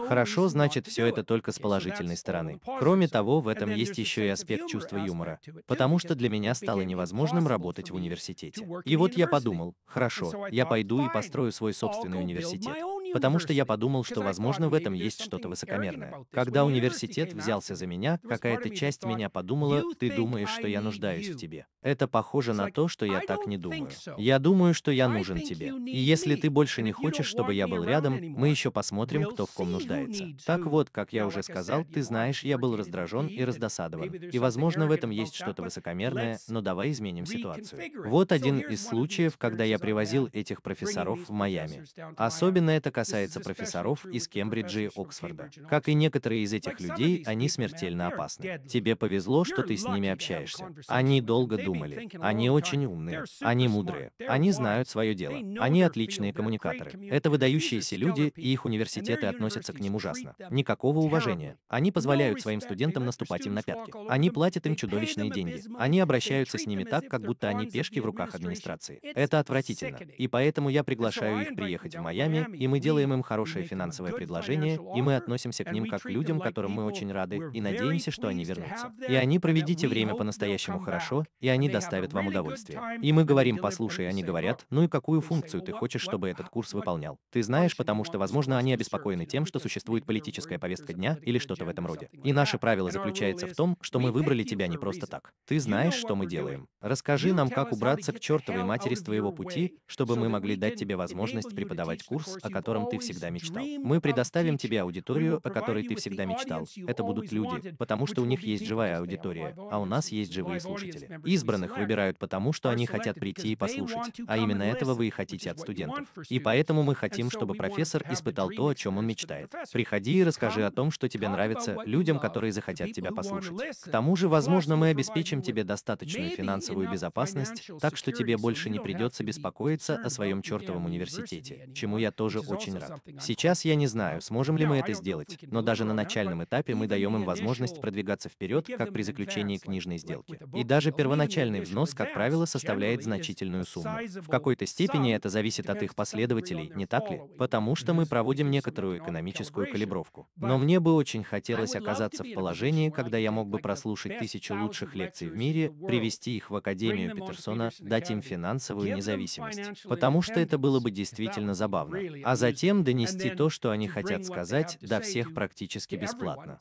Хорошо, значит, все это только с положительной стороны. Кроме того, в этом есть еще и аспект чувства юмора, потому что для меня стало невозможным работать в университете. И вот я подумал, хорошо, я пойду и построю свой собственный университет. Потому что я подумал, что, возможно, в этом есть что-то высокомерное. Когда университет взялся за меня, какая-то часть меня подумала: «Ты думаешь, что я нуждаюсь в тебе». Это похоже на то, что я так не думаю. Я думаю, что я нужен тебе. И если ты больше не хочешь, чтобы я был рядом, мы еще посмотрим, кто в ком нуждается. Так вот, как я уже сказал, ты знаешь, я был раздражен и раздосадован. И, возможно, в этом есть что-то высокомерное, но давай изменим ситуацию. Вот один из случаев, когда я привозил этих профессоров в Майами. Особенно это касается профессоров из Кембриджа и Оксфорда. Как и некоторые из этих людей, они смертельно опасны. Тебе повезло, что ты с ними общаешься. Они долго думали. Они очень умные. Они мудрые. Они знают свое дело. Они отличные коммуникаторы. Это выдающиеся люди, и их университеты относятся к ним ужасно. Никакого уважения. Они позволяют своим студентам наступать им на пятки. Они платят им чудовищные деньги. Они обращаются с ними так, как будто они пешки в руках администрации. Это отвратительно. И поэтому я приглашаю их приехать в Майами, и мы делаем им хорошее финансовое предложение, и мы относимся к ним как к людям, которым мы очень рады, и надеемся, что они вернутся. И они проведите время по-настоящему хорошо, и они доставят вам удовольствие. И мы говорим: послушай, они говорят: ну и какую функцию ты хочешь, чтобы этот курс выполнял? Ты знаешь, потому что, возможно, они обеспокоены тем, что существует политическая повестка дня или что-то в этом роде. И наше правило заключается в том, что мы выбрали тебя не просто так. Ты знаешь, что мы делаем. Расскажи нам, как убраться к чертовой матери с твоего пути, чтобы мы могли дать тебе возможность преподавать курс, о котором ты всегда мечтал. Мы предоставим тебе аудиторию, о которой ты всегда мечтал. Это будут люди, потому что у них есть живая аудитория, а у нас есть живые слушатели. Избранных выбирают потому, что они хотят прийти и послушать, а именно этого вы и хотите от студентов. И поэтому мы хотим, чтобы профессор испытал то, о чем он мечтает. Приходи и расскажи о том, что тебе нравится, людям, которые захотят тебя послушать. К тому же, возможно, мы обеспечим тебе достаточную финансовую безопасность, так что тебе больше не придется беспокоиться о своем чертовом университете, чему я тоже очень рад. Сейчас я не знаю, сможем ли мы это сделать, но даже на начальном этапе мы даем им возможность продвигаться вперед, как при заключении книжной сделки. И даже первоначальный взнос, как правило, составляет значительную сумму. В какой-то степени это зависит от их последователей, не так ли? Потому что мы проводим некоторую экономическую калибровку. Но мне бы очень хотелось оказаться в положении, когда я мог бы прослушать 1000 лучших лекций в мире, привести их в Академию Петерсона, дать им финансовую независимость. Потому что это было бы действительно забавно. А затем донести то, что они хотят сказать, до всех практически бесплатно.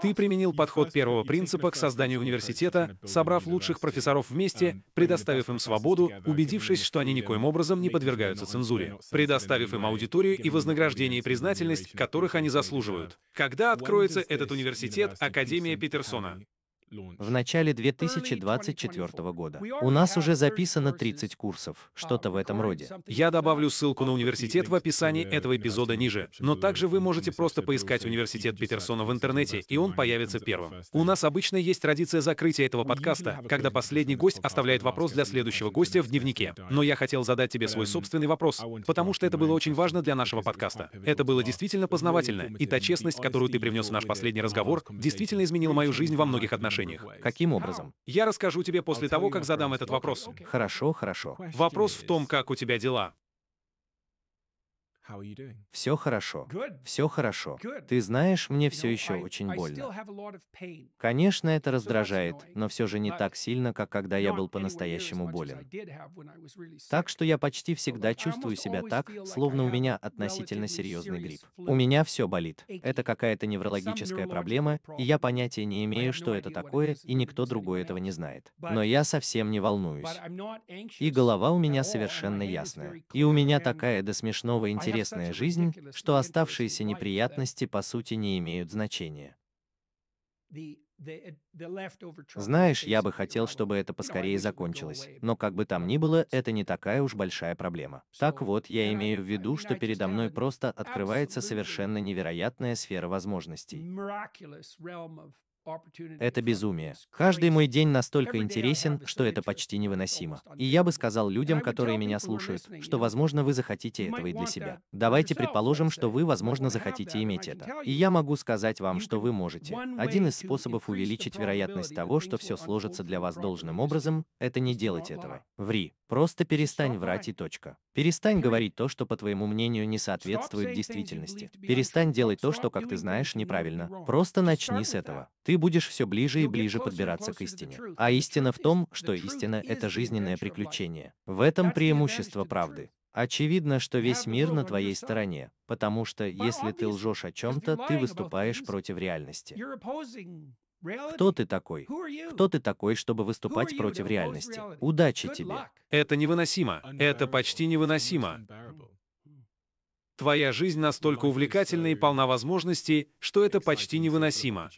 Ты применил подход первого принципа к созданию университета, собрав лучших профессоров вместе, предоставив им свободу, убедившись, что они никоим образом не подвергаются цензуре, предоставив им аудиторию и вознаграждение и признательность, которых они заслуживают. Когда откроется этот университет, Академия Петерсона? В начале 2024 года. У нас уже записано 30 курсов, что-то в этом роде. Я добавлю ссылку на университет в описании этого эпизода ниже, но также вы можете просто поискать университет Петерсона в интернете, и он появится первым. У нас обычно есть традиция закрытия этого подкаста, когда последний гость оставляет вопрос для следующего гостя в дневнике. Но я хотел задать тебе свой собственный вопрос, потому что это было очень важно для нашего подкаста. Это было действительно познавательно, и та честность, которую ты привнес в наш последний разговор, действительно изменила мою жизнь во многих отношениях. Каким образом? Я расскажу тебе после того, как задам этот вопрос. Хорошо, хорошо. Вопрос в том, как у тебя дела. Все хорошо. Все хорошо. Ты знаешь, мне все еще очень больно. Конечно, это раздражает, но все же не так сильно, как когда я был по-настоящему болен. Так что я почти всегда чувствую себя так, словно у меня относительно серьезный грипп. У меня все болит. Это какая-то неврологическая проблема, и я понятия не имею, что это такое, и никто другой этого не знает. Но я совсем не волнуюсь. И голова у меня совершенно ясная. И у меня такая до смешного интересная жизнь, что оставшиеся неприятности по сути не имеют значения. Знаешь, я бы хотел, чтобы это поскорее закончилось, но как бы там ни было, это не такая уж большая проблема. Так вот, я имею в виду, что передо мной просто открывается совершенно невероятная сфера возможностей. Это безумие. Каждый мой день настолько интересен, что это почти невыносимо. И я бы сказал людям, которые меня слушают, что, возможно, вы захотите этого и для себя. Давайте предположим, что вы, возможно, захотите иметь это. И я могу сказать вам, что вы можете. Один из способов увеличить вероятность того, что все сложится для вас должным образом, это не делать этого. Ври. Просто перестань врать и точка. Перестань говорить то, что, по твоему мнению, не соответствует действительности. Перестань делать то, что, как ты знаешь, неправильно. Просто начни с этого. Ты будешь все ближе и ближе подбираться к истине. А истина в том, что истина — это жизненное приключение. В этом преимущество правды. Очевидно, что весь мир на твоей стороне, потому что, если ты лжешь о чем-то, ты выступаешь против реальности. Кто ты такой? Кто ты такой, чтобы выступать против реальности? Удачи тебе. Это невыносимо. Это почти невыносимо. Твоя жизнь настолько увлекательна и полна возможностей, что это почти невыносимо.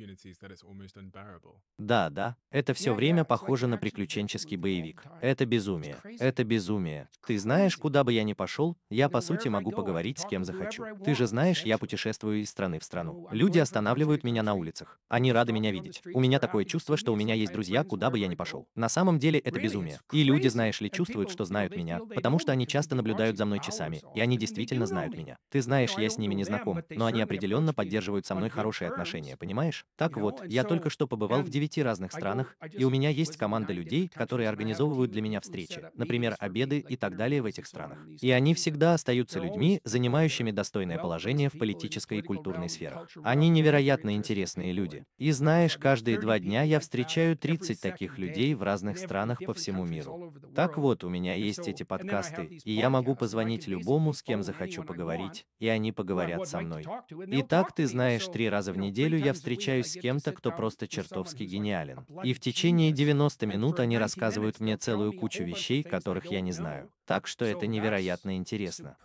Да. Это все время похоже на приключенческий боевик. Это безумие. Это безумие. Ты знаешь, куда бы я ни пошел, я, по сути, могу поговорить с кем захочу. Ты же знаешь, я путешествую из страны в страну. Люди останавливают меня на улицах. Они рады меня видеть. У меня такое чувство, что у меня есть друзья, куда бы я ни пошел. На самом деле это безумие. И люди, знаешь ли, чувствуют, что знают меня, потому что они часто наблюдают за мной часами, и они действительно знают меня. Ты знаешь, я с ними не знаком, но они определенно поддерживают со мной хорошие отношения, понимаешь? Так вот, я только что побывал в 9 разных странах, и у меня есть команда людей, которые организовывают для меня встречи, например, обеды и так далее в этих странах. И они всегда остаются людьми, занимающими достойное положение в политической и культурной сферах. Они невероятно интересные люди. И знаешь, каждые 2 дня я встречаю 30 таких людей в разных странах по всему миру. Так вот, у меня есть эти подкасты, и я могу позвонить любому, с кем захочу поговорить, и они поговорят со мной. Итак, ты знаешь, 3 раза в неделю я встречаюсь с кем-то, кто просто чертовски гениален. И в течение 90 минут они рассказывают мне целую кучу вещей, которых я не знаю. Так что это невероятно интересно.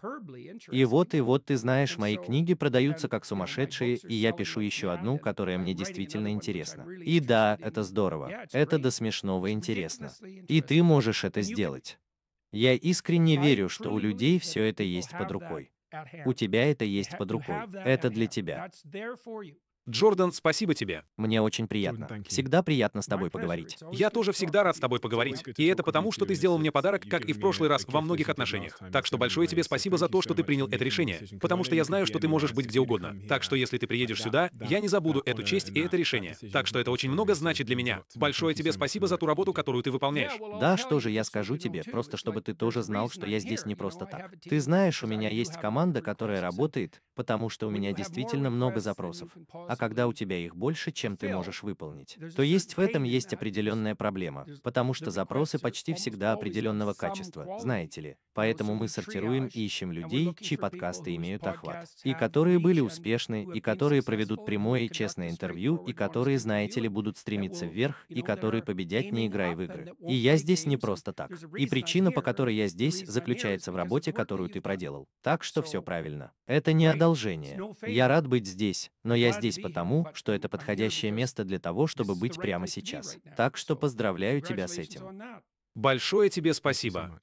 И вот, ты знаешь, мои книги продаются как сумасшедшие, и я пишу еще одну, которая мне действительно интересна. И да, это здорово. Это до смешного интересно. И ты можешь это сделать. Я искренне верю, что у людей все это есть под рукой. У тебя это есть под рукой. Это для тебя. Джордан, спасибо тебе. Мне очень приятно. Всегда приятно с тобой поговорить. Я тоже всегда рад с тобой поговорить. И это потому, что ты сделал мне подарок, как и в прошлый раз, во многих отношениях. Так что большое тебе спасибо за то, что ты принял это решение. Потому что я знаю, что ты можешь быть где угодно. Так что если ты приедешь сюда, я не забуду эту честь и это решение. Так что это очень много значит для меня. Большое тебе спасибо за ту работу, которую ты выполняешь. Да, что же я скажу тебе, просто чтобы ты тоже знал, что я здесь не просто так. Ты знаешь, у меня есть команда, которая работает, потому что у меня действительно много запросов. А когда у тебя их больше, чем ты можешь выполнить, то есть в этом есть определенная проблема, потому что запросы почти всегда определенного качества, знаете ли. Поэтому мы сортируем и ищем людей, чьи подкасты имеют охват, и которые были успешны, и которые проведут прямое и честное интервью, и которые, знаете ли, будут стремиться вверх, и которые победят, не играя в игры. И я здесь не просто так. И причина, по которой я здесь, заключается в работе, которую ты проделал. Так что все правильно. Это не одолжение. Я рад быть здесь, но я здесь потому, что это подходящее место для того, чтобы быть прямо сейчас. Так что поздравляю тебя с этим. Большое тебе спасибо.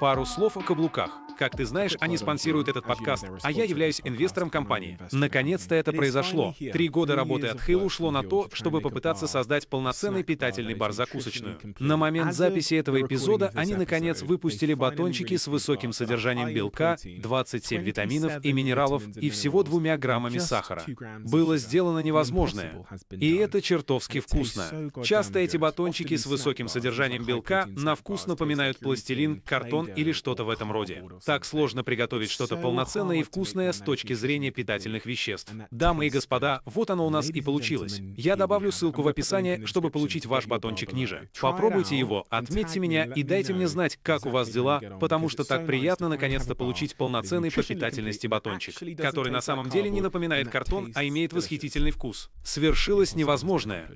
Пару слов о каблуках. Как ты знаешь, они спонсируют этот подкаст, а я являюсь инвестором компании. Наконец-то это произошло. 3 года работы от Хейла ушло на то, чтобы попытаться создать полноценный питательный бар-закусочную. На момент записи этого эпизода они, наконец, выпустили батончики с высоким содержанием белка, 27 витаминов и минералов и всего 2 граммами сахара. Было сделано невозможное. И это чертовски вкусно. Часто эти батончики с высоким содержанием белка на вкус напоминают пластилин, картон или что-то в этом роде. Так сложно приготовить что-то полноценное и вкусное с точки зрения питательных веществ. Дамы и господа, вот оно у нас и получилось. Я добавлю ссылку в описание, чтобы получить ваш батончик ниже. Попробуйте его, отметьте меня и дайте мне знать, как у вас дела, потому что так приятно наконец-то получить полноценный по питательности батончик, который на самом деле не напоминает картон, а имеет восхитительный вкус. Свершилось невозможное.